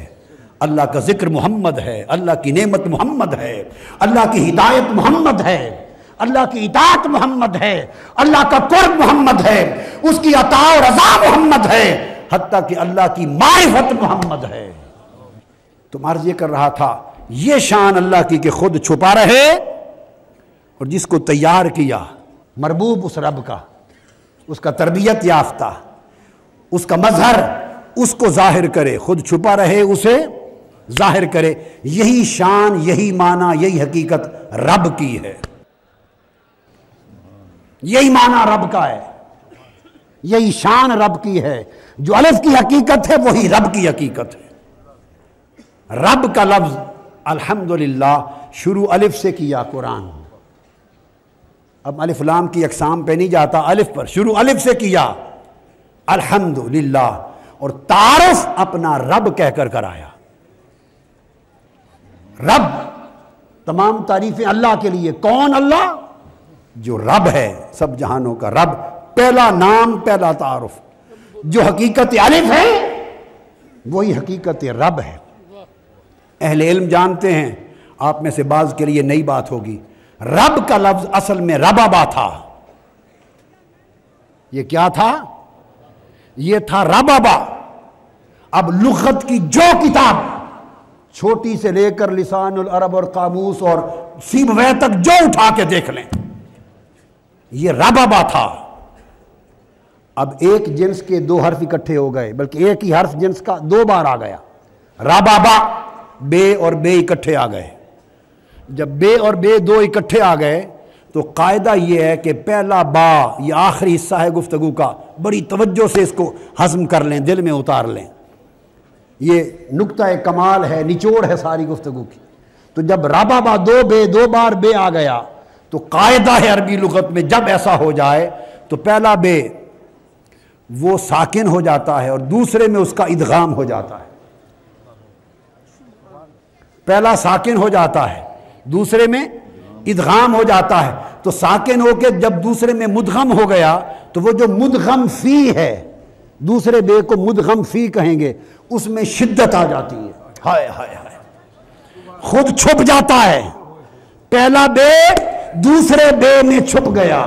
अल्लाह का जिक्र मोहम्मद है, अल्लाह की नेमत मोहम्मद है, अल्लाह की हिदायत मोहम्मद है, अल्लाह की इताअत मोहम्मद है, अल्लाह का कुर्ब मोहम्मद है, उसकी अता और रज़ा मोहम्मद है, हत्ता कि अल्लाह की मारिफत मोहम्मद है। तो अर्ज़ ये कर रहा था ये शान अल्लाह की कि खुद छुपा रहे और जिसको तैयार किया मरबूब उस रब का, उसका तरबियत याफ्ता, उसका मजहर उसको जाहिर करे, खुद छुपा रहे उसे जाहिर करे। यही शान, यही माना, यही हकीकत रब की है, यही माना रब का है, यही शान रब की है। जो अलफ की हकीकत है वही रब की हकीकत है। रब का लफ्ज अल्हम्दुलिल्लाह शुरू अलफ से किया कुरान, अब अलिफ लाम की अकसाम पे नहीं जाता, अलफ पर शुरू अलफ से किया अल्हम्दुलिल्लाह, और तारफ अपना रब कहकर कराया। रब तमाम तारीफें अल्लाह के लिए, कौन? अल्लाह जो रब है, सब जहानों का रब, पहला नाम, पहला तारुफ। जो हकीकत अलिफ है वही हकीकत रब है। अहले इल्म जानते हैं, आप में से बाज के लिए नई बात होगी, रब का लफ्ज असल में रबाबा था। ये क्या था? ये था रबाबा। अब लुगत की जो किताब छोटी से लेकर लिसानुल अरब और कामूस और सीबवे तक जो उठा के देख लें, ये रबाबा था। अब एक जिन्स के दो हर्फ इकट्ठे हो गए, बल्कि एक ही हर्फ जिन्स का दो बार आ गया, रबाबा। बे और बे इकट्ठे आ गए। जब बे और बे दो इकट्ठे आ गए तो कायदा ये है कि पहला बा, ये आखिरी हिस्सा है गुफ्तगू का, बड़ी तवज्जो से इसको हजम कर लें, दिल में उतार लें, ये नुक्ता कमाल है, निचोड़ है सारी गुफ्तगू की। तो जब रबाबा दो बे, दो बार बे आ गया तो कायदा है अरबी लुगत में, जब ऐसा हो जाए तो पहला बे वो साकिन हो जाता है और दूसरे में उसका इदगाम हो जाता है। पहला साकिन हो जाता है, दूसरे में इदगाम हो जाता है। तो साकिन होके जब दूसरे में मुदगम हो गया तो वो जो मुदगम फी है, दूसरे बे को मुदगम फी कहेंगे, उसमें शिद्दत आ जाती है। हाय हाय हाय, खुद छुप जाता है, पहला बे दूसरे बे में छुप गया।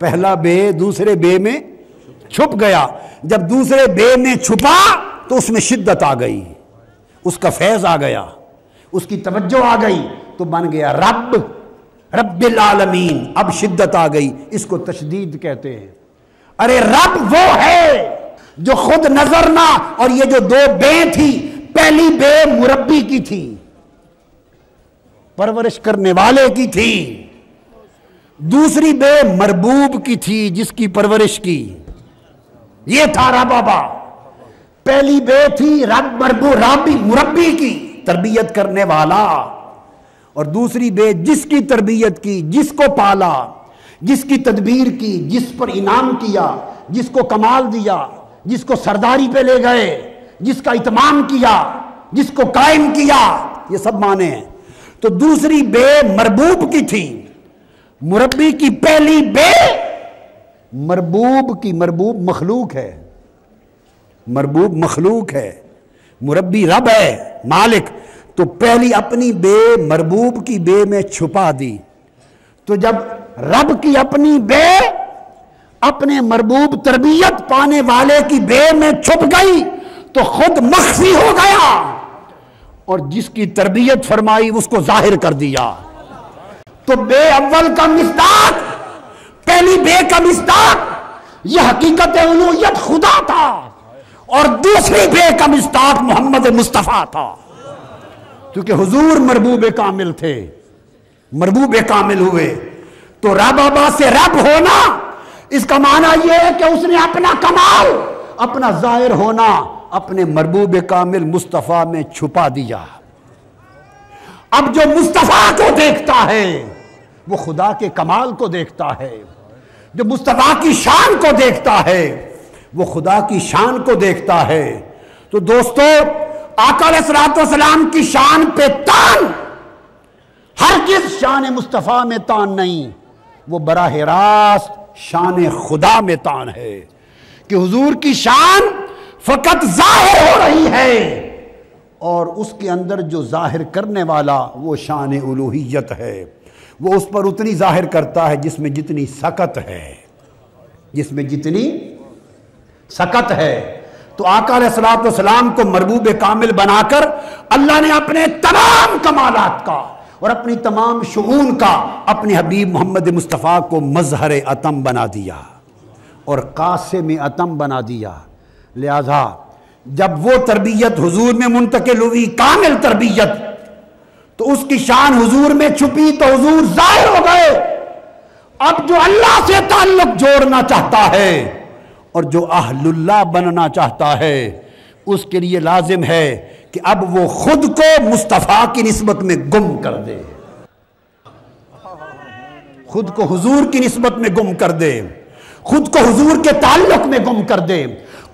पहला बे दूसरे बे में छुप गया, जब दूसरे बे में छुपा तो उसमें शिद्दत आ गई, उसका फैज आ गया, उसकी तवज्जो आ गई, तो बन गया रब, रब्बिल आलमीन। अब शिद्दत आ गई, इसको तशदीद कहते हैं। अरे रब वो है जो खुद नजर ना, और ये जो दो बे थी, पहली बे मुरब्बी की थी, परवरिश करने वाले की थी, दूसरी बे मरबूब की थी, जिसकी परवरिश की। ये था रबाबा। पहली बे थी रब मरबूब रबी मुरब्बी की, तरबियत करने वाला, और दूसरी बे जिसकी तरबियत की, जिसको पाला, जिसकी तदबीर की, जिस पर इनाम किया, जिसको कमाल दिया, जिसको सरदारी पे ले गए, जिसका इत्माम किया, जिसको कायम किया, ये सब माने हैं। तो दूसरी बे मरबूब की थी, मुरब्बी की पहली बे मरबूब की। मरबूब मखलूक है, मरबूब मखलूक है, मुरब्बी रब है, मालिक। तो पहली अपनी बे मरबूब की बे में छुपा दी, तो जब रब की अपनी बे अपने मरबूब तरबियत पाने वाले की बे में छुप गई तो खुद मख्फी हो गया, और जिसकी तरबियत फरमाई उसको जाहिर कर दिया। तो बे अव्वल का मिस्दाक, पहली बे का मिस्दाक यह हकीकत उलूहियत खुदा था, और दूसरी बे का मिस्दाक मोहम्मद मुस्तफ़ा था। क्योंकि हुजूर मरबूब कामिल थे, मरबूब कामिल हुए। तो रब बाबा से रब होना, इसका माना यह है कि उसने अपना कमाल, अपना जाहिर होना अपने मरबूब कामिल मुस्तफ़ा में छुपा दिया। अब जो मुस्तफ़ा को देखता है वो खुदा के कमाल को देखता है, जो मुस्तफ़ा की शान को देखता है वो खुदा की शान को देखता है। तो दोस्तों, आका अलैहिस्सलाम की शान पे तान, हर किस शान मुस्तफ़ा में तान नहीं, वो बराह रास्त शान खुदा में तान है कि हुजूर की शान फकत जाहिर हो रही है और उसके अंदर जो जाहिर करने वाला वो शान उलूहियत है। वो उस पर उतनी जाहिर करता है जिसमें जितनी सकत है, जिसमें जितनी सकत है। तो आका अलैहिस्सलाम को मरबूब कामिल बनाकर अल्लाह ने अपने तमाम कमालात का और अपनी तमाम शुऊन का अपने हबीब मोहम्मद मुस्तफ़ा को मजहर अतम बना दिया और कासिम अतम बना दिया। लिहाजा जब वो तरबियत हुजूर में मुंतकिल हुई, कामिल तरबियत, तो उसकी शान हुजूर में छुपी तो हुजूर जाहिर हो गए। अब जो अल्लाह से ताल्लुक जोड़ना चाहता है और जो अहलुल्लाह बनना चाहता है, उसके लिए लाजिम है कि अब वो खुद को मुस्तफ़ा की निस्बत में गुम कर दे, खुद को हुजूर की निस्बत में गुम कर दे, खुद को हुजूर के ताल्लुक में गुम कर दे,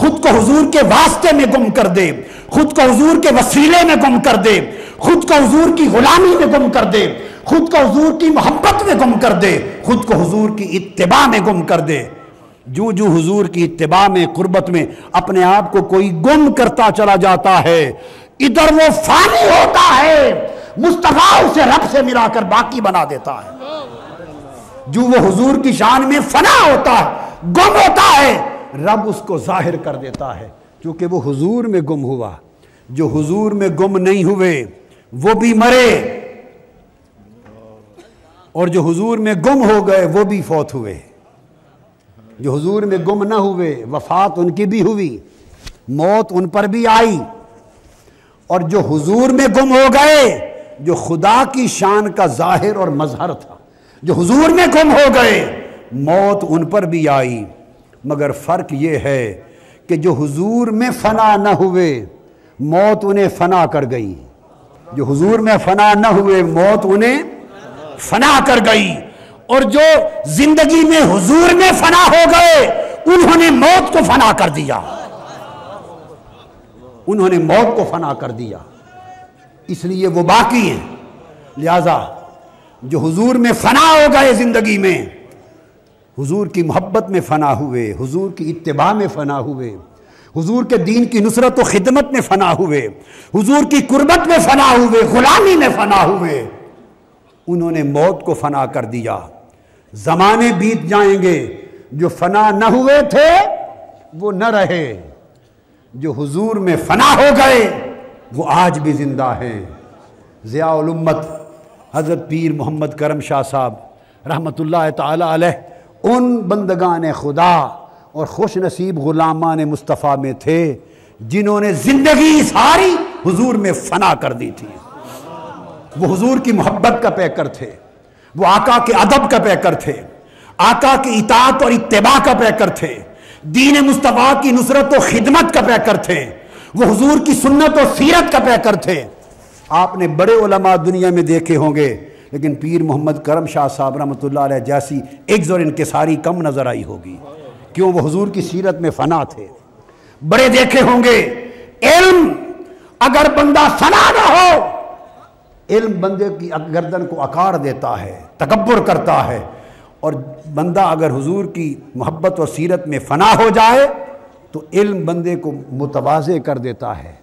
खुद को हुजूर के वास्ते में गुम कर दे, खुद को हुजूर के वसीले में गुम कर दे, खुद को हुजूर की गुलामी में गुम कर दे, खुद को हुजूर की मोहब्बत में गुम कर दे, खुद को हुजूर की इत्तिबा में गुम कर दे। जो जो हुजूर की इत्तिबा में, कुर्बत में अपने आप को कोई गुम करता चला जाता है, इधर वो फानी होता है, मुस्तफ़ा उसे रब से मिलाकर बाकी बना देता है। जो वो हुजूर की शान में फना होता है, गुम होता है, रब उसको जाहिर कर देता है क्योंकि वो हुजूर में गुम हुआ। जो हुजूर में गुम नहीं हुए वो भी मरे और जो हुजूर में गुम हो गए वो भी फौत हुए। जो हुजूर में गुम ना हुए, वफात उनकी भी हुई, मौत उन पर भी आई। और जो हुजूर में गुम हो गए, जो खुदा की शान का जाहिर और मजहर था, जो हुजूर में गुम हो गए, मौत उन पर भी आई। मगर फ़र्क ये है कि जो हुजूर में फना न हुए, मौत उन्हें फना कर गई। जो हुजूर में फना न हुए, मौत उन्हें फना कर गई। और जो जिंदगी में हुजूर में फना हो गए, उन्होंने मौत को फना कर दिया, उन्होंने मौत को फना कर दिया, इसलिए वो बाकी हैं। लिहाजा जो हुजूर में फना हो गए, जिंदगी में हुजूर की मोहब्बत में फना हुए, हुजूर की इत्तिबा में फना हुए, हुजूर के दीन की नुसरत और खिदमत में फना हुए, हुजूर की कुर्बत में फना हुए, गुलामी में फना हुए, उन्होंने मौत को फना कर दिया। ज़माने बीत जाएंगे, जो फना न हुए थे वो न रहे, जो हुजूर में फना हो गए वो आज भी जिंदा हैं। ज़िया उल-उम्मत हज़रत पीर मोहम्मद करम शाह साहब रहमतुल्लाह ताला अलैह उन बंदगाने खुदा और खुश नसीब ग़ुलामाने मुस्तफ़ा में थे जिन्होंने ज़िंदगी सारी हुजूर में फना कर दी थी। वो हुजूर की मोहब्बत का पैकर थे, वो आका के अदब का पैकर थे, आका की इताअत और इत्तिबा का पैकर थे, दीन मुस्तफ़ा की नुसरत और खिदमत का पैकर थे, वो हुजूर की सुन्नत और सीरत का पैकर थे। आपने बड़े उलमा दुनिया में देखे होंगे, लेकिन पीर मोहम्मद करम शाह साहब रहमतुल्लाह अलैह जैसी एग्ज़ और इनकिसारी कम नज़र आई होगी। क्यों? वो हुजूर की सीरत में फना थे। बड़े देखे होंगे, इल्म अगर बंदा फना ना हो, इल्म बंदे की गर्दन को आकार देता है, तकब्बुर करता है, और बंदा अगर हुजूर की मोहब्बत और सीरत में फना हो जाए तो इल्म बंदे को मुतवाज़े कर देता है।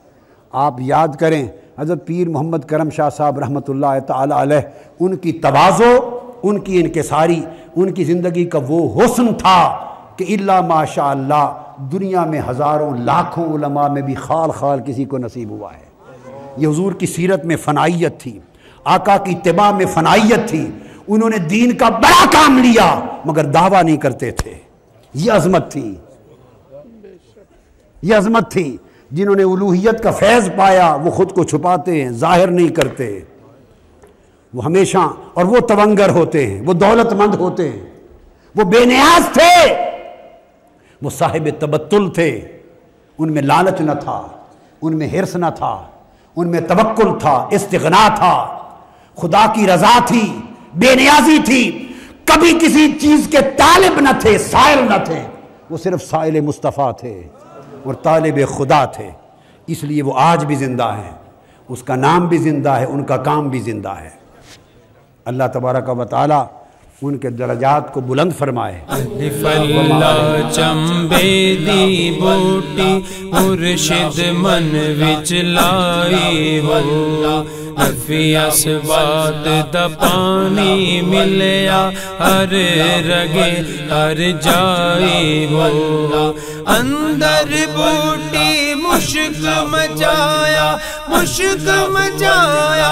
आप याद करें, हज़रत पीर मोहम्मद करम शाह साहब रहमतुल्लाह ताला अलैह, उनकी तवाज़ो, उनकी इनकिसारी, उनकी ज़िंदगी का वो हुस्न था कि इल्ला माशा अल्लाह दुनिया में हज़ारों लाखों उलमा में भी खाल खाल किसी को नसीब हुआ है। ये हुजूर की सीरत में फनाइयत थी, आका की इत्तिबा में फनाइयत थी। उन्होंने दीन का बड़ा काम लिया मगर दावा नहीं करते थे, ये अजमत थी, ये अजमत थी। जिन्होंने उलूहियत का फैज़ पाया वो ख़ुद को छुपाते हैं, ज़ाहिर नहीं करते, वो हमेशा, और वो तवंगर होते हैं, वो दौलतमंद होते हैं, वो बेनियाज थे, वो साहिब तबत्तुल थे। उनमें लालच न था, उनमें हिर्स न था, उनमें तवक्कुल था, इस्तिगना था, खुदा की रज़ा थी, बेनियाजी थी, कभी किसी चीज़ के तालिब न थे, साइल न थे, वो सिर्फ साइल मुस्तफ़ा थे और तालिब खुदा थे। इसलिए वो आज भी ज़िंदा हैं, उसका नाम भी ज़िंदा है, उनका काम भी ज़िंदा है। अल्लाह तबारक व तआला उनके दरजात को बुलंद फरमाए। चंबे दी बूटी मुर्शिद मन विच लाई वल्ला, नफियास बात दा पानी मिलया हर रगे हर जाई वल्ला। अंदर बूटी मुश्क मचाया मुश्क मचाया,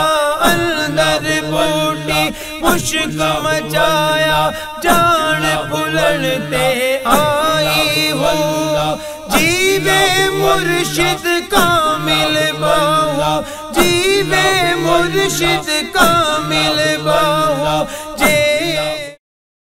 अंदर बूटी मुश्क मचाया, जान भुलते आई वल्ला। जीवे मुर्शिद कामिल बावा, जीवे मुर्शिद कामिल